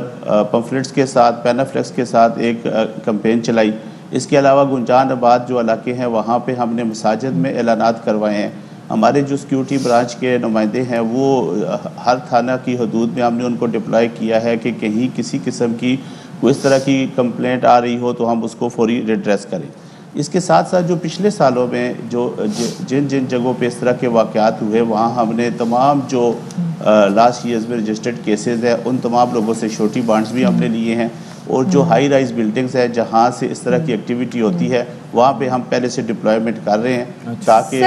पंफलेट्स के साथ, पैनाफ्लेक्स के साथ एक कैंपेन चलाई। इसके अलावा गुंजानबाद जो इलाके हैं वहाँ पे हमने मसाजिद में एलानात करवाए हैं। हमारे जो सिक्योरिटी ब्रांच के नुमाइंदे हैं वो हर थाना की हदूद में हमने उनको डिप्लॉय किया है कि कहीं किसी किस्म की कोई इस तरह की कंप्लेंट आ रही हो तो हम उसको फौरी रिड्रेस करें। इसके साथ साथ जो पिछले सालों में जो जिन जिन जगहों पे इस तरह के वाक़यात हुए वहाँ हमने तमाम जो लास्ट ईयर्स में रजिस्टर्ड केसेज हैं उन तमाम लोगों से छोटी बॉन्ड्स भी हमने लिए हैं और जो हाई राइज बिल्डिंग्स हैं जहाँ से इस तरह की एक्टिविटी होती है वहाँ पे हम पहले से डिप्लॉयमेंट कर रहे हैं ताकि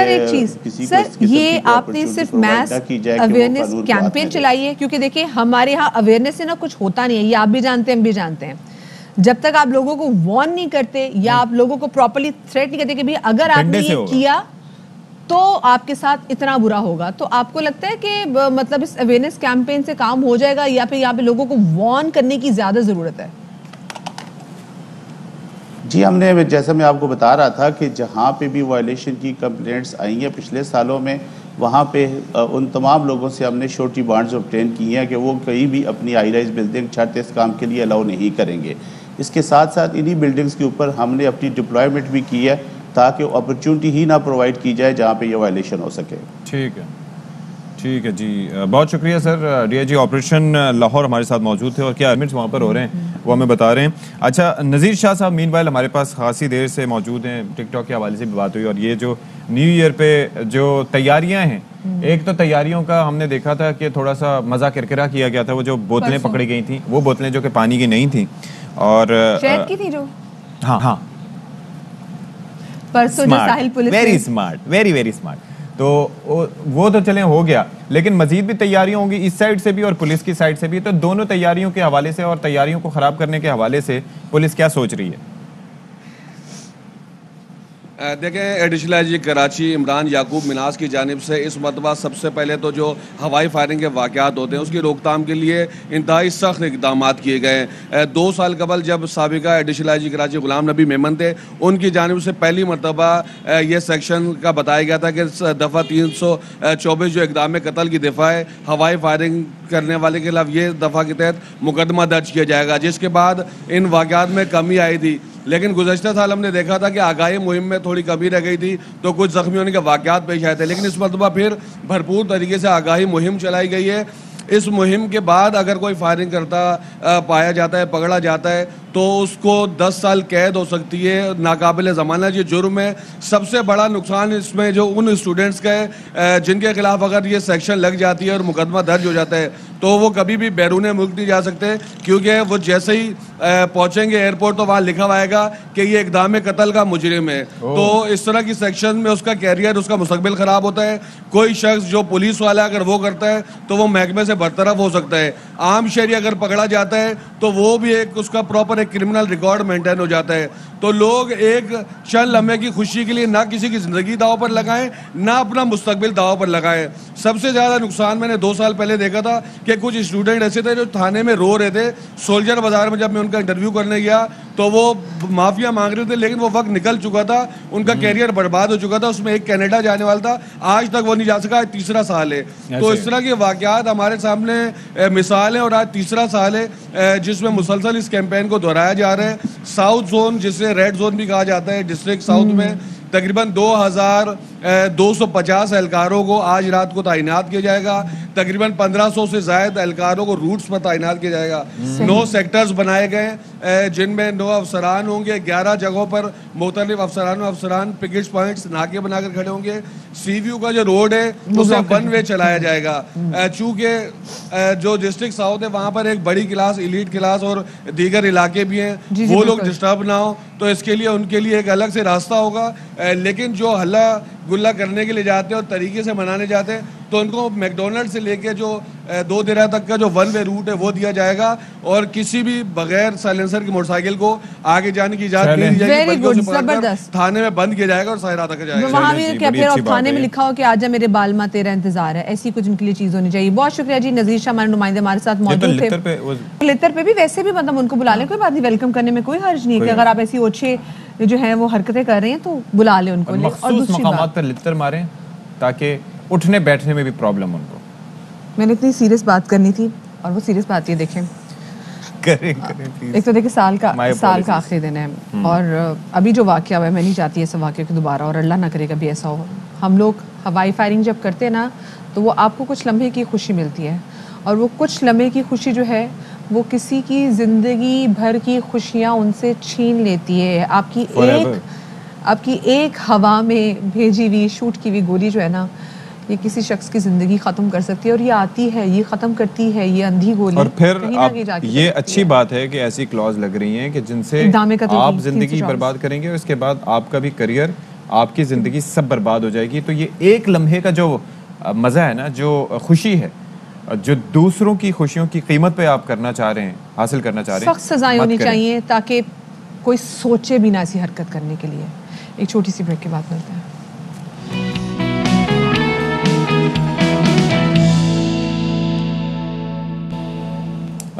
किसी सर, को ये आपने सिर्फ मैस अवेयरनेस कैंपेन चलाई है क्योंकि देखिए हमारे यहाँ अवेयरनेस से ना कुछ होता नहीं है, ये आप भी जानते हैं हम भी जानते हैं। जब तक आप लोगों को वार्न नहीं करते या आप लोगों को प्रॉपर्ली थ्रेट नहीं करते कि भैया अगर आपने ये किया तो आपके साथ इतना बुरा होगा, तो आपको लगता है कि मतलब इस अवेयरनेस कैंपेन से काम हो जाएगा या फिर यहाँ पे लोगों को वार्न करने की ज्यादा जरूरत है? जी, हमने जैसा मैं आपको बता रहा था कि जहाँ पे भी वायलेशन की कंप्लेंट्स आई हैं पिछले सालों में वहाँ पे उन तमाम लोगों से हमने शॉर्टी बॉन्ड्स ऑब्टेन किए हैं कि वो कहीं भी अपनी हाई राइज बिल्डिंग छत इस काम के लिए अलाउ नहीं करेंगे। इसके साथ साथ इन्हीं बिल्डिंग्स के ऊपर हमने अपनी डिप्लॉयमेंट भी की है ताकि अपॉर्चुनिटी ही ना प्रोवाइड की जाए जहाँ पे ये वायलेशन हो सके। ठीक है, ठीक है जी, बहुत शुक्रिया सर। डीआईजी ऑपरेशन लाहौर हमारे साथ मौजूद थे और क्या एडमिट्स वहाँ पर हो रहे हैं वो हमें बता रहे हैं। अच्छा, नज़ीर शाह साहब मीनवाइल हमारे पास खासी देर से मौजूद हैं, टिकटॉक के हवाले से भी बात हुई और ये जो न्यू ईयर पे जो तैयारियाँ हैं, एक तो तैयारियों का हमने देखा था कि थोड़ा सा मज़ा किरकिरा किया गया था, वो जो बोतलें पकड़ी गई थी वो बोतलें जो कि पानी की नहीं थी और शहद की थी जो, हाँ हाँ, परसों जो Sahil police, very smart, very very smart. तो वो तो चले हो गया, लेकिन मजीद भी तैयारियां होंगी इस साइड से भी और पुलिस की साइड से भी, तो दोनों तैयारियों के हवाले से और तैयारियों को ख़राब करने के हवाले से पुलिस क्या सोच रही है? देखें, additional I G Karachi Imran Yaqoob Minhas की जानिब से इस मरतबा सबसे पहले तो जो हवाई फायरिंग के वाक़यात होते हैं उसकी रोकथाम के लिए इंतहाई सख्त इकदाम किए गए हैं। दो साल कबल जब साबिका additional I G Karachi Ghulam Nabi Memon थे उनकी जानिब से पहली मरतबा यह सेक्शन का बताया गया था कि दफ़ा तीन सौ चौबीस जो इकदाम कतल की दफ़ा है हवाई फायरिंग करने वाले के खिलाफ ये दफ़ा के तहत मुकदमा दर्ज किया जाएगा, जिसके बाद इन वाक़यात में कमी आई थी। लेकिन गुज़श्ता साल हमने देखा था कि आगाही मुहिम में थोड़ी कमी रह गई थी तो कुछ ज़ख्मी होने के वाक़यात पेश आए थे, लेकिन इस मरतबा फिर भरपूर तरीके से आगाही मुहिम चलाई गई है। इस मुहिम के बाद अगर कोई फायरिंग करता आ, पाया जाता है, पकड़ा जाता है तो उसको दस साल कैद हो सकती है, नाकाबिल ज़मानत ये जुर्म है। सबसे बड़ा नुकसान इसमें जो उन स्टूडेंट्स का है जिनके खिलाफ अगर ये सेक्शन लग जाती है और मुकदमा दर्ज हो जाता है तो वो कभी भी बैरून मुल्क नहीं जा सकते, क्योंकि वो जैसे ही पहुंचेंगे एयरपोर्ट तो वहाँ लिखा हुआ आएगा कि ये इक़दाम कत्ल का मुजरिम है। तो इस तरह की सेक्शन में उसका कैरियर, उसका मुस्तकबिल ख़राब होता है। कोई शख्स जो पुलिस वाला अगर वो करता है तो वो महकमे से बरतरफ हो सकता है। आम शहरी अगर पकड़ा जाता है तो वो भी एक उसका प्रॉपर क्रिमिनल रिकॉर्ड मेंटेन हो जाता है। तो लोग एक चंद लम्हे की खुशी के लिए ना किसी की जिंदगी दाव पर लगाएं ना अपना मुस्तकबिल दाव पर लगाएं। सबसे ज्यादा नुकसान मैंने दो साल पहले देखा था कि मेरे कुछ स्टूडेंट ऐसे थे जो थाने में रो रहे थे। सोल्जर बाजार में जब मैं उनका इंटरव्यू करने गया तो वो माफिया मांग रहे थे, लेकिन वो वक्त निकल चुका था, उनका कैरियर बर्बाद हो चुका था। उसमें एक कनाडा जाने वाला था, आज तक वो नहीं जा सका, आज तीसरा साल है। तो इस तरह के वाकयात हमारे सामने मिसाल है और आज तीसरा साल है जिसमें मुसलसल इस कैंपेन को दोहराया जा रहा है। साउथ जोन जिसे रेड जोन भी कहा जाता है, डिस्ट्रिक्ट साउथ में तकरीबन दो हज़ार दो सौ पचास एहलकारों को आज रात को तैनात किया जाएगा। तकरीबन पंद्रह सौ से ज़ायद एहलकारों को रूट्स पर तैनात किया जाएगा। नौ सेक्टर्स बनाए गए जिनमें नौ अफसरान होंगे। ग्यारह जगहों पर मुख्तलिफ अफसरान अफसरान पिकेट पॉइंट्स नाके बनाकर खड़े होंगे। सी व्यू का जो रोड है उसे वन वे चलाया जाएगा। चूँकि जो डिस्ट्रिक्ट साउथ है वहाँ पर एक बड़ी क्लास, एलीट क्लास और दीगर इलाके भी हैं, वो लोग डिस्टर्ब ना हो, तो इसके लिए उनके लिए एक अलग से रास्ता होगा। लेकिन जो हल्ला गुल्ला करने के लिए जाते हैं और तरीके से मनाने जाते हैं तो उनको मैकडोनल्ड से लेके जो दो दिरा तक का जो वन वे रूट है वो दिया जाएगा और किसी भी बगैर साइलेंसर की मोटरसाइकिल को आगे जाने की इजाजत नहीं दी जाएगी। थाने में बंद किया जाएगा और सायरा तक जाएगा। वहाँ भी थाने में लिखा हो कि आजा मेरे बालमा तेरा इंतजार है, ऐसी कुछ उनके लिए चीज होनी चाहिए। बहुत शुक्रिया जी। नज़ीर शाह हमारे नुमाइंदे हमारे साथ मौजूद थे। लेतर पे भी वैसे भी मतलब उनको बुला लें, कोई बात नहीं, वेलकम करने में कोई हर्ज नहीं है कि अगर आप ऐसी ओछे जो है वो हरकतें कर रहे हैं तो बुला लें उनको, मखसूस मकामात पर लित्तर मारें ताकि उठने बैठने में भी प्रॉब्लम उनको। मैंने इतनी सीरियस बात करनी थी और वो सीरियस बात ये देखें करें, करें, एक तो देखिए साल का साल का आखिरी दिन है और अभी जो वाकया हुआ है, मैं नहीं चाहती ऐसा वाकया कि दोबारा और अल्लाह ना करे कभी ऐसा हो। हम लोग हवाई फायरिंग जब करते हैं ना तो वो आपको कुछ लम्हे की खुशी मिलती है और वो कुछ लम्हे की खुशी जो है वो किसी की ज़िंदगी भर की खुशियाँ उनसे छीन लेती है। आपकी एक आपकी एक हवा में भेजी हुई शूट की हुई गोली जो है ना, ये किसी शख्स की ज़िंदगी ख़त्म कर सकती है और ये आती है, ये ख़त्म करती है, ये अंधी गोली। और फिर आप ये अच्छी है। बात है कि ऐसी क्लॉज लग रही हैं कि जिनसे आप ज़िंदगी बर्बाद करेंगे और उसके बाद आपका भी करियर, आपकी ज़िंदगी सब बर्बाद हो जाएगी। तो ये एक लम्हे का जो मज़ा है ना, जो खुशी है, जो दूसरों की खुशियों की कीमत पे आप करना चाह रहे हैं, हासिल करना चाह रहे हैं, सख्त सजाएं होनी चाहिए ताकि कोई सोचे भी ना ऐसी हरकत करने के लिए। एक छोटी सी ब्रेक के बाद मिलते हैं।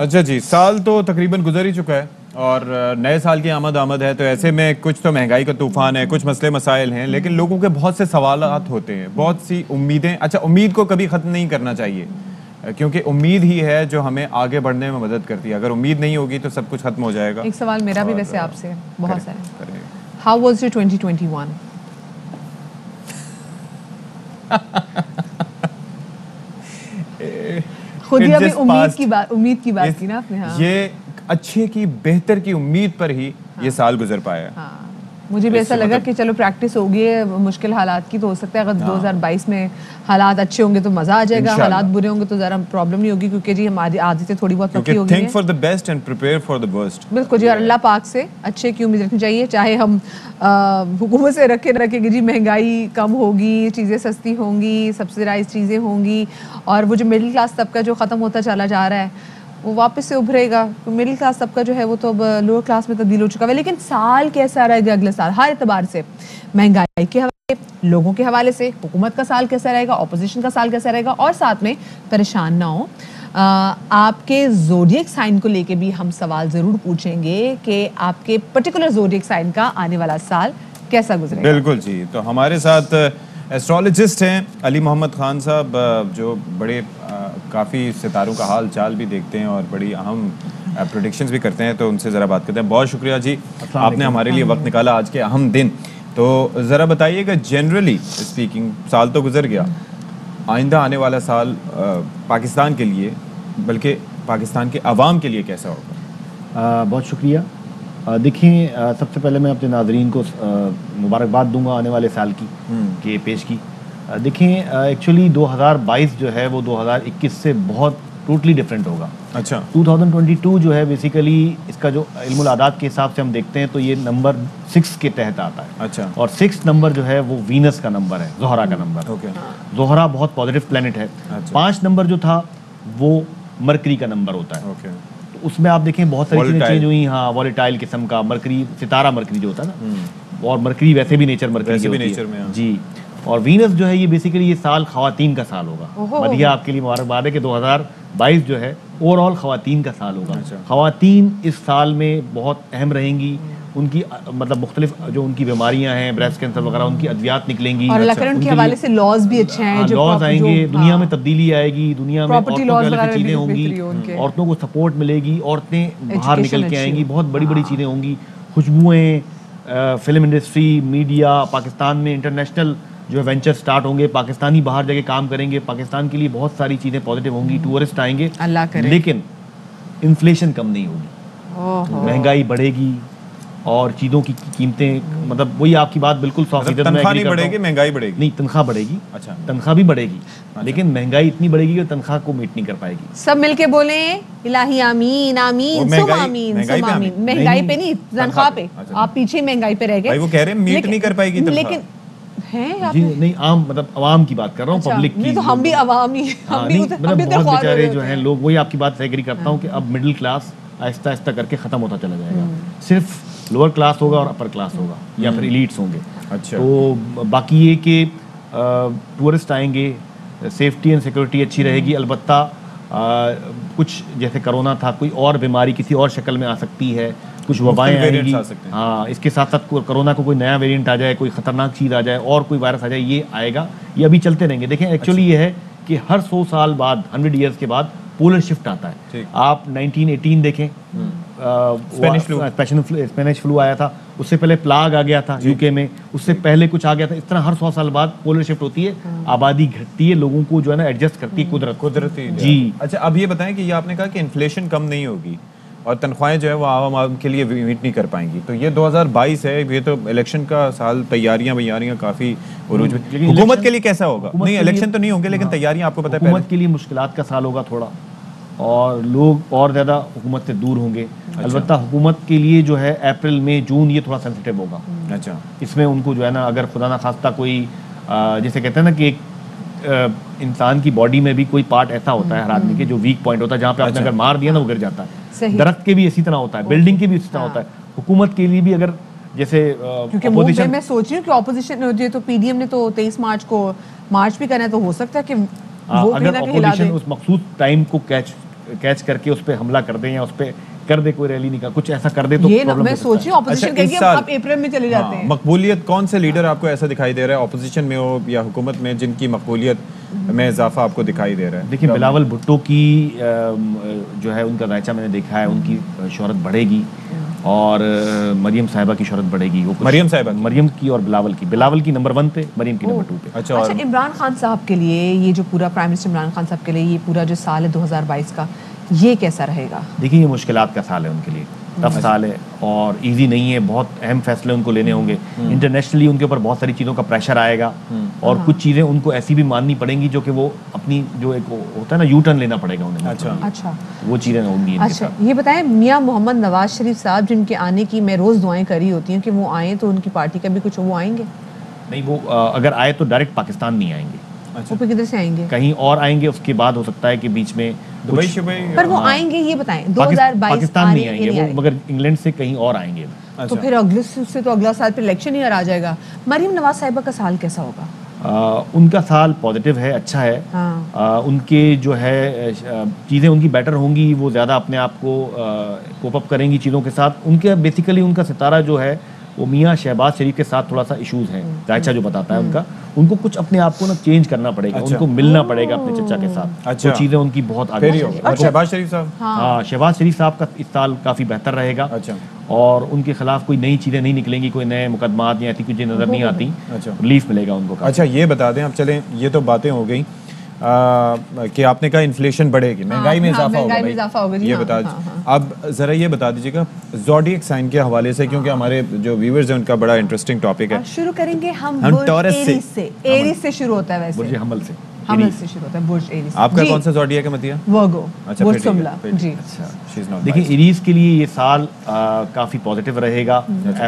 अच्छा जी, साल तो तकरीबन गुजर ही चुका है और नए साल की आमद आमद है, तो ऐसे में कुछ तो महंगाई का तूफान है, कुछ मसले मसाइल हैं, लेकिन लोगों के बहुत से सवालात होते हैं, बहुत सी उम्मीदें। अच्छा, उम्मीद को कभी ख़त्म नहीं करना चाहिए क्योंकि उम्मीद ही है जो हमें आगे बढ़ने में मदद करती है। अगर उम्मीद नहीं होगी तो सब कुछ खत्म हो जाएगा। एक सवाल मेरा भी वैसे आपसे बहुत सारा है, how was your twenty twenty one? खुद ही अभी उम्मीद की बात उम्मीद की बात की ना आपने। हाँ, ये अच्छे की बेहतर की उम्मीद पर ही हाँ, ये साल गुजर पाया। हाँ, मुझे भी ऐसा लगा कि चलो प्रैक्टिस होगी मुश्किल हालात की, तो हो सकता है अगर दो हज़ार बाईस में हालात अच्छे होंगे तो मजा आ जाएगा, हालात बुरे होंगे तो जरा प्रॉब्लम नहीं होगी क्योंकि जी हमारी आदतें थोड़ी बहुत पक्की होगी। Think for the best and prepare for the worst. बिल्कुल जी, अल्लाह पाक से अच्छे की उम्मीद रखनी चाहिए, चाहे हम हुकूमत से रखे रखेंगे जी महंगाई कम होगी, चीज़ें सस्ती होंगी, सब्सिडाइज चीज़ें होंगी और वो जो मिडिल क्लास तबका जो ख़त्म होता चला जा रहा है वो वापस से उभरेगा। तो मिडिल क्लास सबका जो है वो तो अब लोअर क्लास में तब्दील हो चुका है। लेकिन साल कैसा रहेगा अगले साल हर एतबार से, महंगाई के हवाले से, लोगों के हवाले से, हुकूमत का साल कैसा रहेगा, अपोजिशन का साल कैसा रहेगा, और साथ में परेशान ना हो। आपके जोडियक साइन को लेके भी हम सवाल ज़रूर पूछेंगे कि आपके पर्टिकुलर जोडियक साइन का आने वाला साल कैसा गुजरेगा। बिल्कुल जी, तो हमारे साथ एस्ट्रोलॉजिस्ट हैं अली मोहम्मद खान साहब, जो बड़े काफ़ी सितारों का हाल चाल भी देखते हैं और बड़ी अहम प्रेडिक्शंस भी करते हैं, तो उनसे ज़रा बात करते हैं। बहुत शुक्रिया जी, आपने हमारे लिए वक्त निकाला आज के अहम दिन। तो ज़रा बताइएगा, जनरली स्पीकिंग साल तो गुजर गया, आइंदा आने वाला साल पाकिस्तान के लिए बल्कि पाकिस्तान के आवाम के लिए कैसा होगा? बहुत शुक्रिया। देखिए, सबसे पहले मैं अपने नाजरीन को मुबारकबाद दूँगा आने वाले साल की के पेश की। देखें, एक्चुअली दो हज़ार बाईस जो है वो दो हज़ार इक्कीस से बहुत टोटली डिफरेंट होगा। अच्छा, दो हज़ार बाईस जो है बेसिकली इसका जो इल्मुल आदात के हिसाब से हम देखते हैं तो ये नंबर सिक्स के तहत आता है। अच्छा, और सिक्स नंबर जो है वो वीनस का नंबर है, जोहरा का नंबर। ओके, जोहरा बहुत पॉजिटिव प्लेनेट है। अच्छा, पाँच नंबर जो था वो मरकरी का नंबर होता है। ओके, तो उसमें आप देखें बहुत सारी चीज़ें चेंज हुई। हाँ, वॉलीटाइल किस्म का मरकरी, सितारा मरकरी जो होता है ना, और मरकरी वैसे भी नेचर मरकरी जी, और वीनस जो है ये बेसिकली ये साल ख़वातीन का साल होगा। मदिया, आपके लिए मुबारकबाद है कि दो हज़ार बाईस जो है ओवरऑल ख़वातीन का साल होगा। ख़वातीन इस साल में बहुत अहम रहेंगी, उनकी मतलब मुख्तलिफ जो उनकी बीमारियां हैं, ब्रेस्ट कैंसर वगैरह, उनकी अद्वियात निकलेंगी और लकरण के हवाले से लॉज भी अच्छे हैं, लॉज आएंगे, दुनिया में तब्दीली आएगी, दुनिया में चीज़ें होंगी, औरतों को सपोर्ट मिलेगी, औरतें बाहर निकल के आएंगी, बहुत बड़ी बड़ी चीज़ें होंगी, खुशबुएँ, फिल्म इंडस्ट्री, मीडिया, पाकिस्तान में इंटरनेशनल जो वेंचर स्टार्ट होंगे, पाकिस्तानी बाहर जाके काम करेंगे, पाकिस्तान के लिए बहुत सारी चीज़ें पॉजिटिव होंगी, टूरिस्ट आएंगे, लेकिन इन्फ्लेशन कम नहीं होगी, महंगाई बढ़ेगी और चीज़ों की कीमतें, मतलब वही आपकी बात बिल्कुल सौ फीसद में एग्री करता हूं। महंगाई बढ़ेगी नहीं, तनख्वाह बढ़ेगी, अच्छा तनख्वाह भी बढ़ेगी, अच्छा। लेकिन महंगाई इतनी बढ़ेगी कि तनख्वाह को मीट नहीं कर पाएगी। सब मिलके बोले इलाही आमीन आमीन सुम आमीन सुम आमीन। महंगाई पे नहीं, तनख्वाह पे, आप पीछे महंगाई पे रह गए, वो कह रहे हैं मीट नहीं कर पाएगी। लेकिन नहीं, आम मतलब आवाम की बात कर रहा हूँ, पब्लिक की, तो हम भी आवाम ही, हम भी बहुत बेचारे जो हैं लोग, वही आपकी बात से एग्री करता हूँ कि अब मिडिल क्लास आहिस्ता आहिस्ता करके ख़त्म होता चला जाएगा, सिर्फ लोअर क्लास होगा और अपर क्लास होगा या फिर एलिट्स होंगे। अच्छा, तो बाकी ये कि टूरिस्ट आएंगे, सेफ्टी एंड सिक्योरिटी अच्छी रहेगी, अलबत्ता कुछ जैसे कोरोना था, कोई और बीमारी किसी और शक्ल में आ सकती है, कुछ वबाएँ आएंगी, हाँ इसके साथ साथ कोरोना को कोई नया वेरिएंट आ जाए, कोई ख़तरनाक चीज़ आ जाए और कोई वायरस आ जाए, ये आएगा, ये अभी चलते रहेंगे। देखें एक्चुअली ये है कि हर सौ साल बाद, हंड्रेड ईयर्स के बाद पोलर शिफ्ट आता है। आप नाइनटीन एटीन देखें, स्पेनिश फ्लू आया था, उससे पहले प्लाग आ गया था यूके में, उससे पहले कुछ आ गया था, इस तरह हर सौ साल बाद पोलर शिफ्ट होती है, आबादी घटती है, लोगों को जो है ना एडजस्ट करती है कुदरत, कुदरती जी। अच्छा, अब ये बताएं कि ये आपने कहा कि इन्फ्लेशन कम नहीं होगी और तनख्वाहें जो है वो आवाम आवाम के लिए मीट नहीं कर पाएंगी, तो ये दो हज़ार बाईस है, ये तो इलेक्शन का साल, तैयारियां तैयारियां काफ़ी उरूज में। हुकूमत के लिए कैसा होगा? नहीं इलेक्शन तो नहीं होंगे, लेकिन तैयारियां आपको पता है हुकूमत के लिए मुश्किलात का साल होगा थोड़ा, और लोग और ज़्यादा हुकूमत से दूर होंगे। अलबत्ता हुकूमत के लिए जो है अप्रैल मई जून ये थोड़ा सेंसिटिव होगा। अच्छा, इसमें उनको जो है ना अगर खुदा ना खास्ता कोई जैसे कहते हैं ना कि एक इंसान की बॉडी में भी कोई पार्ट ऐसा होता है हर आदमी के जो वीक पॉइंट होता है, जहाँ पे आपने अगर मार दिया ना वो गिर जाता है, दरख्त के भी इसी तरह होता है, बिल्डिंग के भी इसी तरह होता है, हुकूमत के लिए भी अगर जैसे क्योंकि opposition... मैं सोच रही हूँ कि ऑपोजिशन तो पीडीएम ने तो तेईस मार्च को मार्च भी करना है, तो हो सकता है कि वो अगर ऑपोजिशन उस मखसूस टाइम को कैच कैच करके उस पर हमला कर दे या उस पर कर दे कोई रैली निकाल कुछ ऐसा कर दे तो ये ना, मैं सोची ऑपोजिशन कहेगी आप अप्रैल में चले जाते हैं। मकबूलियत कौन से लीडर आपको ऐसा दिखाई दे रहा है ऑपोजिशन में हो या हुकूमत में जिनकी मकबूलियत में इजाफा आपको दिखाई दे रहा है? देखिए बिलावल भुट्टो की जो है उनका जायचा मैंने देखा है, उनकी शोहरत बढ़ेगी और मरियम साहिबा की शोहरत बढ़ेगी। वो मरियम साहिबा मरियम की और बिलावल की, बिलावल की नंबर वन पे, मरियम की नंबर टू पे। अच्छा, अच्छा इमरान खान साहब के लिए ये जो पूरा प्राइम मिनिस्टर इमरान खान साहब के लिए ये पूरा जो साल है दो हज़ार बाईस का ये कैसा रहेगा? देखिए ये मुश्किलात का साल है उनके लिए, टफ साल है और इजी नहीं है, बहुत अहम फैसले उनको लेने होंगे, इंटरनेशनली उनके ऊपर बहुत सारी चीज़ों का प्रेशर आएगा और कुछ चीज़ें उनको ऐसी भी माननी पड़ेंगी जो कि वो अपनी जो एक होता है ना यू टर्न लेना पड़ेगा उन्हें। अच्छा अच्छा, वो चीज़ें होंगी। अच्छा ये बताएं मियाँ मोहम्मद नवाज शरीफ साहब जिनके आने की मैं रोज़ दुआएँ करी होती हूँ कि वो आएँ, तो उनकी पार्टी का भी कुछ वो आएँगे? नहीं, वो अगर आए तो डायरेक्ट पाकिस्तान नहीं आएंगे। अच्छा, वो किधर से आएंगे? कहीं और आएंगे, उसके बाद हो सकता है कि बीच में दुबई शुबई, पर वो आएंगे ये बताएं दो हज़ार बाईस पाकिस्तान नहीं आएंगे वो, मगर इंग्लैंड से कहीं और आएंगे। अच्छा, तो फिर अगले से तो अगला साल फिर इलेक्शन ही आ जाएगा। मरीम नवाज साहिबा का साल कैसा होगा? आ, उनका साल पॉजिटिव है, अच्छा है। हाँ। आ, उनके जो है चीज़ें उनकी बेटर होंगी, वो ज़्यादा अपने आप को कोप अप करेंगी चीज़ों के साथ। उनके बेसिकली उनका सितारा जो है वो मियाँ शहबाज शरीफ के साथ थोड़ा सा इशूज़ हैं, जायचा जो बताता है उनका, उनको कुछ अपने आप को ना चेंज करना पड़ेगा। अच्छा, उनको मिलना पड़ेगा अपने चचा के साथ। अच्छा, तो चीज़ें उनकी बहुत आगे। अच्छा, शहबाज शरीफ साहब, हाँ शहबाज शरीफ साहब का इस साल काफ़ी बेहतर रहेगा। अच्छा, और उनके खिलाफ कोई नई चीज़ें नहीं निकलेंगी, कोई नए मुकदमात या ऐसी कुछ नज़र नहीं आती। अच्छा, रिलीफ मिलेगा उनको। अच्छा ये बता दें, अब चलें ये तो बातें हो गई कि आपने कहा इन्फ्लेशन बढ़ेगी, महंगाई में इजाफा होगा, ये बता दीजिए। अब ज़रा ये बता दीजिएगा ज़ोडिएक साइन के हवाले से, क्योंकि हमारे जो व्यूअर्स हैं उनका बड़ा इंटरेस्टिंग टॉपिक है। शुरू करेंगे हम एरीज से, एरीज से शुरू होता है, वैसे बुर्ज हमल से, हमल से शुरू होता है बुर्ज एरीज। आपका कौन सा ज़ोडिएक है मतिया? वर्गो। अच्छा बुर्ज तुमला जी। अच्छा शी इज नॉट। देखिए एरीज के लिए ये साल काफ़ी पॉजिटिव रहेगा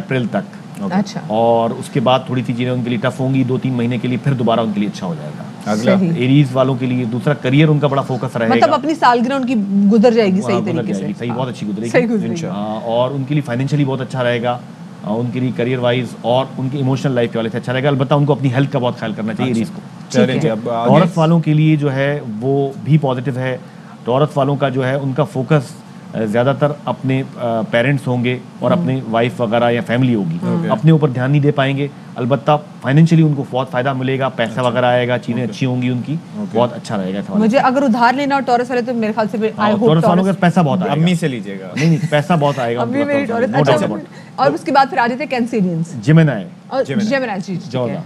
अप्रैल तक। अच्छा, और उसके बाद थोड़ी सी चीज़ें उनके लिए टफ होंगी दो तीन महीने के लिए, फिर दोबारा उनके लिए अच्छा हो जाएगा। अगला एरीज वालों के लिए दूसरा करियर उनका बड़ा फोकस रहेगा, मतलब अपनी सालगिरह उनकी गुजर जाएगी सही तरीके से, सही बहुत अच्छी गुजरेगी इंशाल्लाह, और उनके लिए फाइनेंशियली बहुत अच्छा रहेगा, उनके लिए करियर वाइज और उनकी इमोशनल लाइफ के वाले से अच्छा रहेगा। अलबत्ता उनको अपनी हेल्थ का बहुत ख्याल करना चाहिए एरीज को। औरत वालों के लिए जो है वो भी पॉजिटिव है, तो औरत वालों का जो है उनका फोकस ज़्यादातर अपने पेरेंट्स होंगे और अपने वाइफ वगैरह या फैमिली होगी, अपने ऊपर ध्यान नहीं दे पाएंगे। अलबत्ता फाइनेंशियली उनको बहुत फायदा मिलेगा, पैसा वगैरह आएगा, चीज़ें अच्छी होंगी उनकी, बहुत अच्छा रहेगा। मुझे अगर उधार लेना हो टॉरस वाले तो मेरे ख्याल से टॉरस वालों का पैसा बहुत आएगा, अम्मी से लीजिएगा, नहीं नहीं पैसा बहुत आएगा। और उसके बाद फिर आ जाते हैं कैंसेरियंस, जिमिनी, जिमिनी जोड़ा।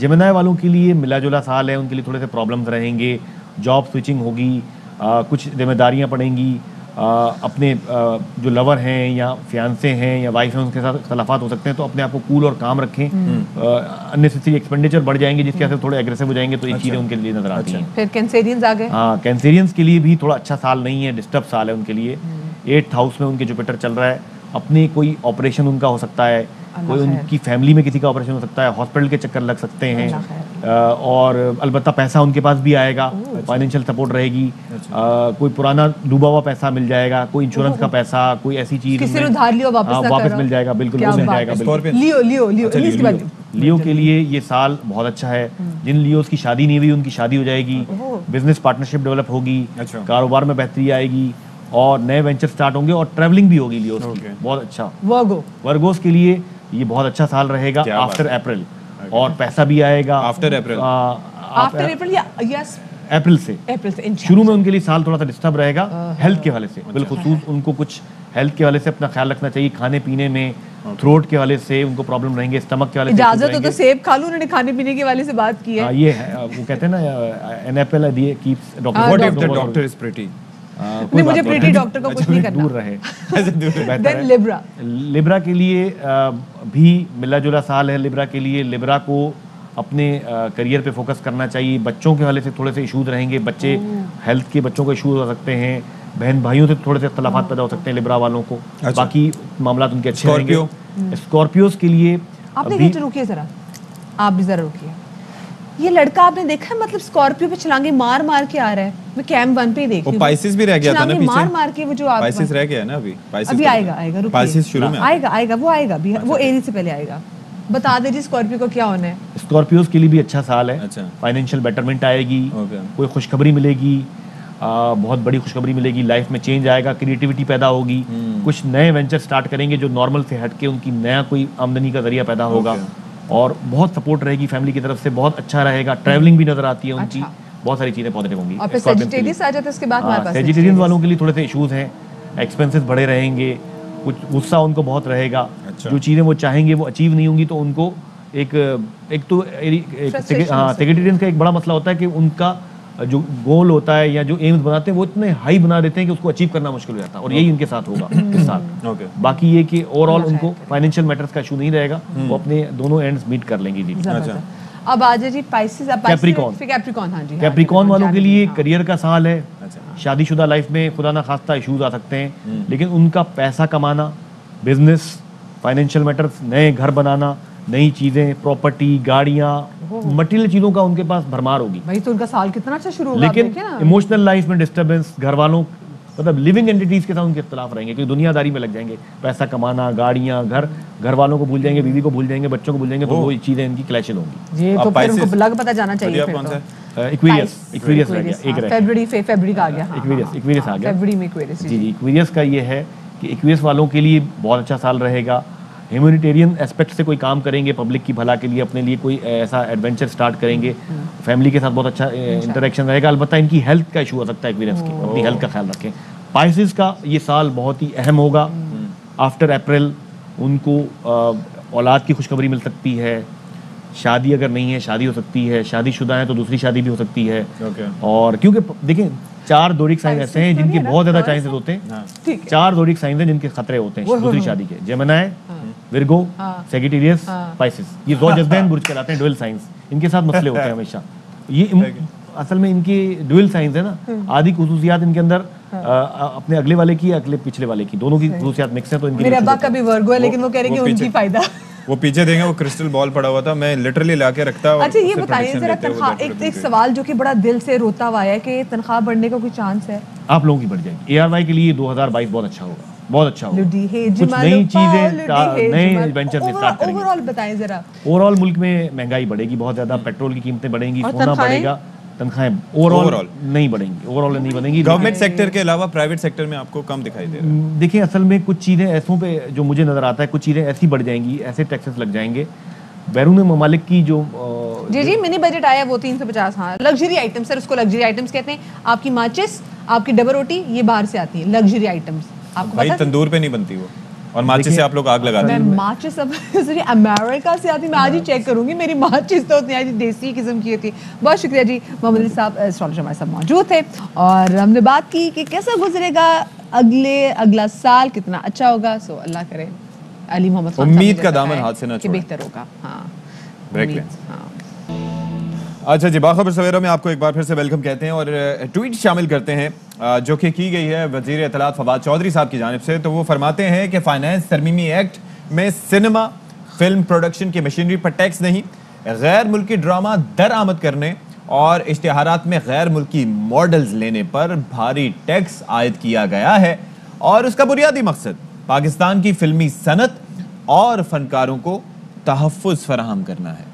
जिमिनी वालों के लिए मिला जुला साल है, उनके लिए थोड़े से प्रॉब्लम्स रहेंगे, जॉब स्विचिंग होगी, कुछ जिम्मेदारियाँ पड़ेंगी, आ, अपने आ, जो लवर हैं या फियांसे हैं या वाइफ हैं उनके साथ खिलाफात हो सकते हैं, तो अपने आप को कूल और काम रखें। अननेसेसरी एक्सपेंडिचर बढ़ जाएंगे जिसके वजह से थोड़े एग्रेसिव हो जाएंगे, तो ये चीज़ें उनके लिए नजर आती हैं। फिर कैंसेरियंस आ गए। हाँ, कैंसेरियंस के लिए भी थोड़ा अच्छा साल नहीं है, डिस्टर्ब साल है उनके लिए। एट्थ हाउस में उनके जुपिटर चल रहा है, अपने कोई ऑपरेशन उनका हो सकता है, कोई उनकी फैमिली में किसी का ऑपरेशन हो सकता है, हॉस्पिटल के चक्कर लग सकते हैं। और अलबत्ता पैसा उनके पास भी आएगा, फाइनेंशियल सपोर्ट रहेगी, कोई पुराना डूबा हुआ पैसा मिल जाएगा, कोई इंश्योरेंस का पैसा, कोई ऐसी चीज किसी ने उधार लिया वापस वापस मिल जाएगा, बिल्कुल मिल जाएगा। लियो लियो लियो लियो के लिए ये साल बहुत अच्छा है। जिन लियोस की शादी नहीं हुई उनकी शादी हो जाएगी, बिजनेस पार्टनरशिप डेवलप होगी, कारोबार में बेहतरी आएगी और नए वेंचर स्टार्ट होंगे और ट्रैवलिंग भी होगी लियोस की, बहुत अच्छा। वर्गो वर्गोस के लिए ये बहुत अच्छा साल रहेगा आफ्टर अप्रैल, और पैसा भी आएगा आफ्टर अप्रैल, आफ्टर अप्रैल या यस अप्रैल से अप्रैल से शुरू में उनके लिए साल थोड़ा सा डिस्टर्ब रहेगा। हेल्थ के हवाले से बिलखुसूस उनको कुछ हेल्थ के हवाले से अपना ख्याल रखना चाहिए, खाने पीने में, थ्रोट के वाले से उनको प्रॉब्लम रहेंगे, स्टमक के वाले से। इजाजत हो तो सेब खा लूं, उन्होंने खाने पीने के वाले से बात की है। ये वो कहते हैं ना an apple keeps doctor is pretty, नहीं मुझे प्रिटी डॉक्टर को कुछ नहीं करना, दूर रहे। देन लिब्रा, लिब्रा के लिए भी मिला जुला साल है। लिब्रा के लिए लिब्रा को अपने करियर पे फोकस करना चाहिए। बच्चों के हवाले से थोड़े से इशूज रहेंगे, बच्चे हेल्थ के बच्चों को इशूज हो सकते हैं, बहन भाइयों से थोड़े से इख्तलाफात पैदा हो सकते हैं लिब्रा वालों को। बाकी मामला उनके अच्छे रहेंगे। स्कॉर्पियोज के लिए रुकिए जरा, आप भी जरा रुकिए। ये लड़का आपने देखा है, मतलब स्कॉर्पियो पे छलांगे मार मार के आ रहा है। मैं कैम वन पे ही देख रही हूं, पाइसिस भी रह गया था ना पीछे, मार मार के वो जो पाइसिस रह गया है ना, अभी पाइसिस अभी आएगा आएगा रुकिए, पाइसिस शुरू में आएगा आएगा वो आएगा भी, वो एरीज से पहले आएगा। बता दे जी स्कॉर्पियो को क्या होना है। स्कॉर्पियोस के लिए भी अच्छा साल है, फाइनेंशियल बेटरमेंट आएगी, कोई खुशखबरी मिलेगी, बहुत बड़ी खुशखबरी मिलेगी, लाइफ में चेंज आएगा, क्रिएटिविटी पैदा होगी, कुछ नए वेंचर स्टार्ट करेंगे जो नॉर्मल से हटके उनकी नया कोई आमदनी का जरिया पैदा होगा और बहुत सपोर्ट रहेगी फैमिली की तरफ से, बहुत अच्छा रहेगा। ट्रैवलिंग भी नजर आती है उनकी, अच्छा। बहुत सारी चीजें पॉजिटिव होंगी। और सेजिटेरियस आ जाते हैं उसके बाद हमारे पास। सेजिटेरियस वालों के लिए थोड़े से इश्यूज हैं, एक्सपेंसेस बढ़े रहेंगे, कुछ गुस्सा उनको बहुत रहेगा, अच्छा। जो चीज़ें वो चाहेंगे वो अचीव नहीं होंगी, तो उनको एक एक तो सेजिटेरियस का एक बड़ा मसला होता है कि उनका जो गोल होता है या जो एम्स बनाते हैं वो इतने हाई बना देते हैं कि उसको अचीव करना मुश्किल हो जाता है, और यही उनके साथ होगा इस साल। okay. बाकी ये कि ओवरऑल उनको फाइनेंशियल मैटर्स का इशू नहीं रहेगा, वो अपने दोनों एंड्स मीट कर लेंगे जी। अच्छा, अब आ जाए जी पाइसेस, अब कैप्रिकॉर्न। कैप्रिकॉर्न हां जी, कैप्रिकॉर्न वालों के लिए करियर का साल है। शादीशुदा लाइफ में खुदा ना खास्ता इशूज आ सकते हैं, लेकिन उनका पैसा कमाना, बिजनेस, फाइनेंशियल मैटर्स, नए घर बनाना, नई चीजें, प्रॉपर्टी, गाड़ियाँ, मटेरियल चीजों का उनके पास भरमार होगी। भाई तो उनका साल कितना अच्छा शुरू होगा। लेकिन इमोशनल लाइफ में डिस्टर्बेंस, घर वालों मतलब लिविंग एंटिटीज के साथ उनके खिलाफ रहेंगे क्योंकि दुनियादारी में लग जाएंगे, पैसा कमाना, गाड़ियाँ, घर, घर वालों को भूल जाएंगे, बीवी को भूल जाएंगे, बच्चों को भूल जाएंगे, तो वो चीजें इनकी क्लैशेज होंगी। ये तो फिर उनको लग पता जाना चाहिए। इक्वेरियस, इक्वेरियस रह गया, एक रह गया, फरवरी फरवरी का आ गया, इक्वेरियस इक्वेरियस आ गया, फरवरी में इक्वेरियस जी जी। इक्वेरियस का ये है कि इक्वेरियस वालों के लिए बहुत अच्छा साल रहेगा। ह्यूमैनिटेरियन एस्पेक्ट से कोई काम करेंगे, पब्लिक की भला के लिए अपने लिए कोई ऐसा एडवेंचर स्टार्ट करेंगे, फैमिली के साथ बहुत अच्छा इंटरेक्शन रहेगा। अलबत्ता इनकी हेल्थ का इशू हो सकता है इक्वेरियस की, अपनी हेल्थ का ख्याल रखें। पाइसिस का ये साल बहुत ही अहम होगा। आफ्टर अप्रैल उनको औलाद की खुशखबरी मिल सकती है, शादी अगर नहीं है शादी हो सकती है, शादीशुदा है तो दूसरी शादी भी हो सकती है। और क्योंकि देखें चार दोरिक साइन ऐसे हैं जिनके बहुत ज्यादा चांसेस होते हैं, चार दोरिक साइन हैं जिनके खतरे होते हैं दूसरी शादी के। जेमिनी, विर्गो, सेजिटेरियस, पाइसेस, ये दो जज़्बैन बुर्ज कहलाते हैं, डुअल साइंस, इनके साथ मसले होते हैं हमेशा। ये इम, असल में इनके डुअल साइंस है ना, आधी खुसूसियात इनके अंदर आ, अपने अगले वाले की, अगले पिछले वाले की, दोनों की खुसूसियात मिक्स है। तो इनके मेरे अब्बा का भी वर्गो है, लेकिन वो कह रहे हैं कि उनकी फायदा वो पीछे देंगे, वो क्रिस्टल बॉल पड़ा हुआ था, मैं लिटरली लाके रखता। अच्छा ये बताइए जरा, तनख्वाह एक एक सवाल जो कि बड़ा दिल से रोता हुआ है कि तनख्वाह बढ़ने का कोई चांस है? आप लोगों की बढ़ जाएगी। एआरवाई के लिए दो हज़ार बाईस बहुत अच्छा होगा, बहुत अच्छा होगा, कुछ नई चीजें, नए एडवेंचर से स्टार्ट करेंगे। ओवरऑल बताएं जरा। ओवरऑल मुल्क में महंगाई बढ़ेगी बहुत ज्यादा, पेट्रोल की कीमतें बढ़ेंगी, सोना बढ़ेगा, तनख्वाहें ओवरऑल नहीं बढ़ेंगी, ओवरऑल नहीं बढ़ेंगी। गवर्नमेंट सेक्टर के अलावा प्राइवेट सेक्टर में आपको कम दिखाई दे रहा है? देखिए असल में कुछ चीज़ें ऐसों पे जो मुझे नज़र आता है, कुछ चीज़ें ऐसी बढ़ जाएंगी, ऐसे टैक्सेस लग जाएंगे बैरून ममालिक की जो आ, जी जी मिनी बजट आया वो तीन सौ पचास। हाँ लग्जरी आइटम सर, उसको लग्जरी आइटम्स कहते हैं। आपकी माचिस, आपकी डबल रोटी, ये बाहर से आती है लग्जरी आइटम्स। आपको भाई तंदूर पे नहीं बनती वो, और माचिस से आप लोग आग लगा देते हैं। माचिस अब अमेरिका से आती, मैं आज ही चेक करूंगी। मेरी माचिस तो उतनी आज देसी किस्म की होती। बहुत शुक्रिया जी, मोहम्मद साहब एस्ट्रोलॉजर हमारे साथ मौजूद थे और हमने बात की कि कैसा गुजरेगा अगले अगला साल, कितना अच्छा होगा। सो अल्लाह करे अली मोहम्मद उम्मीद का दामन हाथ से ना छोड़े, बेहतर होगा। हाँ ब्रेक लें। अच्छा जी, बाखबर सवेरा में आपको एक बार फिर से वेलकम कहते हैं और ट्वीट शामिल करते हैं जो कि की गई है वजीर इत्तलात फवाद चौधरी साहब की जानिब से। तो वो फरमाते हैं कि फाइनेंस तरमीमी एक्ट में सिनेमा फिल्म प्रोडक्शन की मशीनरी पर टैक्स नहीं, गैर मुल्की ड्रामा दरआमद करने और इश्तिहारात में गैर मुल्की मॉडल्स लेने पर भारी टैक्स आयद किया गया है और उसका बुनियादी मकसद पाकिस्तान की फिल्मी सनत और फनकारों को तहफ़्फ़ुज़ फराहम करना है।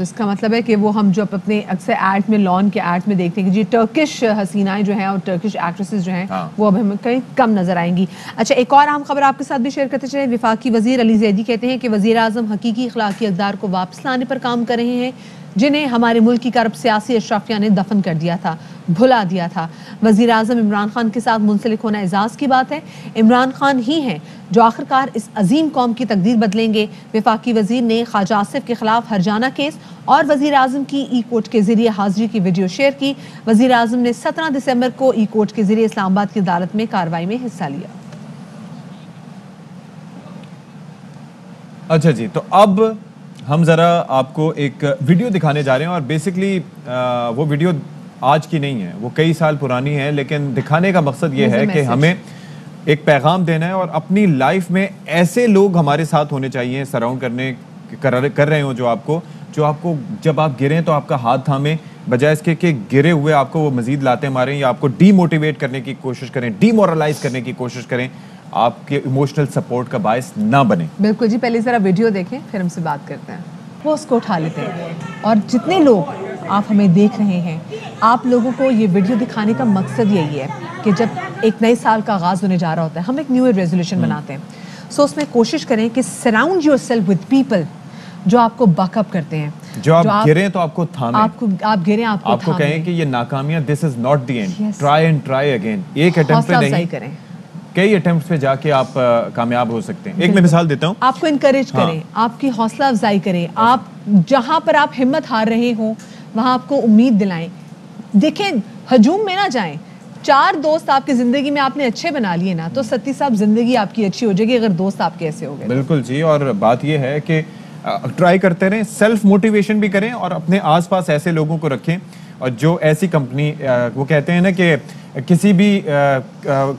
इसका मतलब है कि वो हम जो अपने अक्सर एड में, लॉन के एड में देखते हैं कि जी टर्किश हसीनाएं जो हैं और टर्किश एक्ट्रेसेस जो हैं, हाँ। वो अब हमें कहीं कम नजर आएंगी। अच्छा, एक और अहम खबर आपके साथ भी शेयर करते चले। विफाकी वजीर अली जैदी कहते हैं कि वजीर आजम हकीकी अखलाकी अकदार को वापस लाने पर काम कर रहे हैं जिन्हें हमारे मुल्क की करब सियासी अशराफिया ने दफन कर दिया था, भुला दिया था। वजीर आजम इमरान खान के साथ मुंसलिक होना एजाज़ की बात है। इमरान खान ही हैं जो आखिरकार इस अजीम कौम की तकदीर बदलेंगे। वफाकी वजीर ने ख्वाजा आसिफ के खिलाफ हरजाना केस और वजीर आजम की ई कोर्ट के जरिए हाजिरी की वीडियो शेयर की। वजीर आजम ने सत्रह दिसंबर को ई कोर्ट के जरिए इस्लामाबाद की अदालत में कार्रवाई में हिस्सा लिया। अच्छा जी, तो अब हम ज़रा आपको एक वीडियो दिखाने जा रहे हैं और बेसिकली वो वीडियो आज की नहीं है, वो कई साल पुरानी है, लेकिन दिखाने का मकसद ये है कि हमें एक पैगाम देना है और अपनी लाइफ में ऐसे लोग हमारे साथ होने चाहिए, सराउंड करने कर, कर रहे हो जो आपको जो आपको जब आप गिरें तो आपका हाथ थामे, बजाय इसके कि गिरे हुए आपको वो मज़ीद लातें मारें या आपको डीमोटिवेट करने की कोशिश करें, डीमोरलाइज करने की कोशिश करें, आपके इमोशनल सपोर्ट का बायस ना बने। बिल्कुल जी, पहले जरा वीडियो देखें फिर हमसे बात करते हैं। वो उसको उठा लेते हैं और जितने लोग आप हमें देख रहे हैं, आप लोगों को ये वीडियो दिखाने का मकसद यही है कि जब एक नए साल का आगाज़ होने जा रहा होता है, हम एक न्यू ईयर रेजोल्यूशन बनाते हैं। सो उसमें कोशिश करें कि सराउंड योरसेल्फ विद पीपल जो आपको बैकअप करते हैं, जो आप, आप गिरे तो आपको थामे, आपको आप गिरे आपको, आपको कहें कि ये नाकामियां, this is not the end, try and try again. एक अटेम्प्ट पे नहीं करें, कई अटेम्प्ट्स पे जाके आप आ, कामयाब हो सकते हैं। एक मैं मिसाल देता हूँ, आपको इनकरेज हाँ। करें, आपकी हौसला अफजाई करें, आप जहाँ पर आप हिम्मत हार रहे हो वहाँ आपको उम्मीद दिलाएं। देखें हजूम में ना जाएं, चार दोस्त आपकी जिंदगी में आपने अच्छे बना लिए ना तो सत्ती साहब जिंदगी आपकी अच्छी हो जाएगी अगर दोस्त आपके ऐसे हो गए। बिल्कुल जी, और बात यह है कि ट्राई करते रहें, सेल्फ मोटिवेशन भी करें और अपने आस पास ऐसे लोगों को रखें और जो ऐसी कंपनी, वो कहते हैं ना कि किसी भी आ, आ,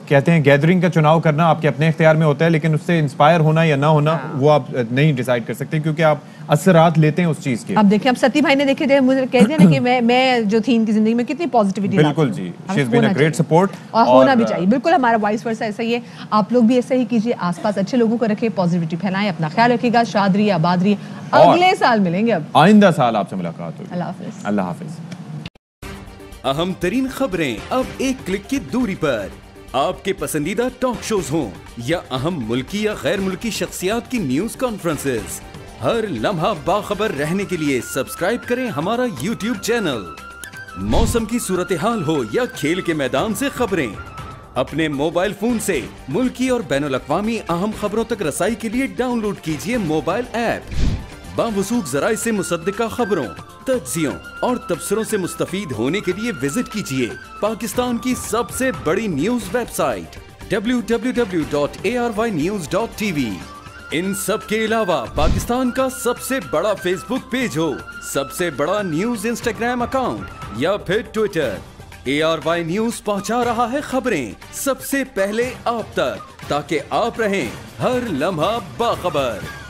कहते हैं गैदरिंग का चुनाव करना आपके अपने इख्तियार में होता है, लेकिन उससे इंस्पायर होना या ना होना हाँ। वो आप नहीं डिसाइड कर सकते क्योंकि आप असरात लेते हैं उस चीज़ के। आप देखिए, आप सती भाई ने देखे मुझे कह दिया ना कि मैं मैं जो थी इनकी जिंदगी में कितनी पॉजिटिविटी। बिल्कुल जी, she is been a great support और होना भी चाहिए। बिल्कुल हमारा वाइस वर्सा ऐसा ही है, आप लोग भी ऐसा ही कीजिए, आसपास अच्छे लोगों को रखें, पॉजिटिविटी फैलाएं। अपना ख्याल रखिएगा, शादरी आबादरी, अगले साल मिलेंगे, अब आइंदा साल आपसे मुलाकात होगी। अल्लाह अल्लाह हाफिज़। अहम तरीन खबरें अब एक क्लिक की दूरी पर, आपके पसंदीदा टॉक शोज हों या अहम मुल्की या गैर मुल्की शख्सियात की न्यूज कॉन्फ्रेंसेस, हर लम्हा बाखबर रहने के लिए सब्सक्राइब करें हमारा यूट्यूब चैनल। मौसम की सूरत हाल हो या खेल के मैदान से खबरें, अपने मोबाइल फोन से मुल्की और बैनुल अक्वामी अहम खबरों तक रसाई के लिए डाउनलोड कीजिए मोबाइल ऐप। बावसूख जराए से मुसद्दका खबरों, तज्जियों और तबसरों से मुस्तफीद होने के लिए विजिट कीजिए पाकिस्तान की सबसे बड़ी news website W W W dot A R Y news dot T V. इन सब के अलावा पाकिस्तान का सबसे बड़ा फेसबुक पेज हो, सबसे बड़ा न्यूज इंस्टाग्राम अकाउंट या फिर Twitter, A R Y news पहुँचा रहा है खबरें सबसे पहले आप तक, ताकि आप रहें हर लम्हा बाखबर।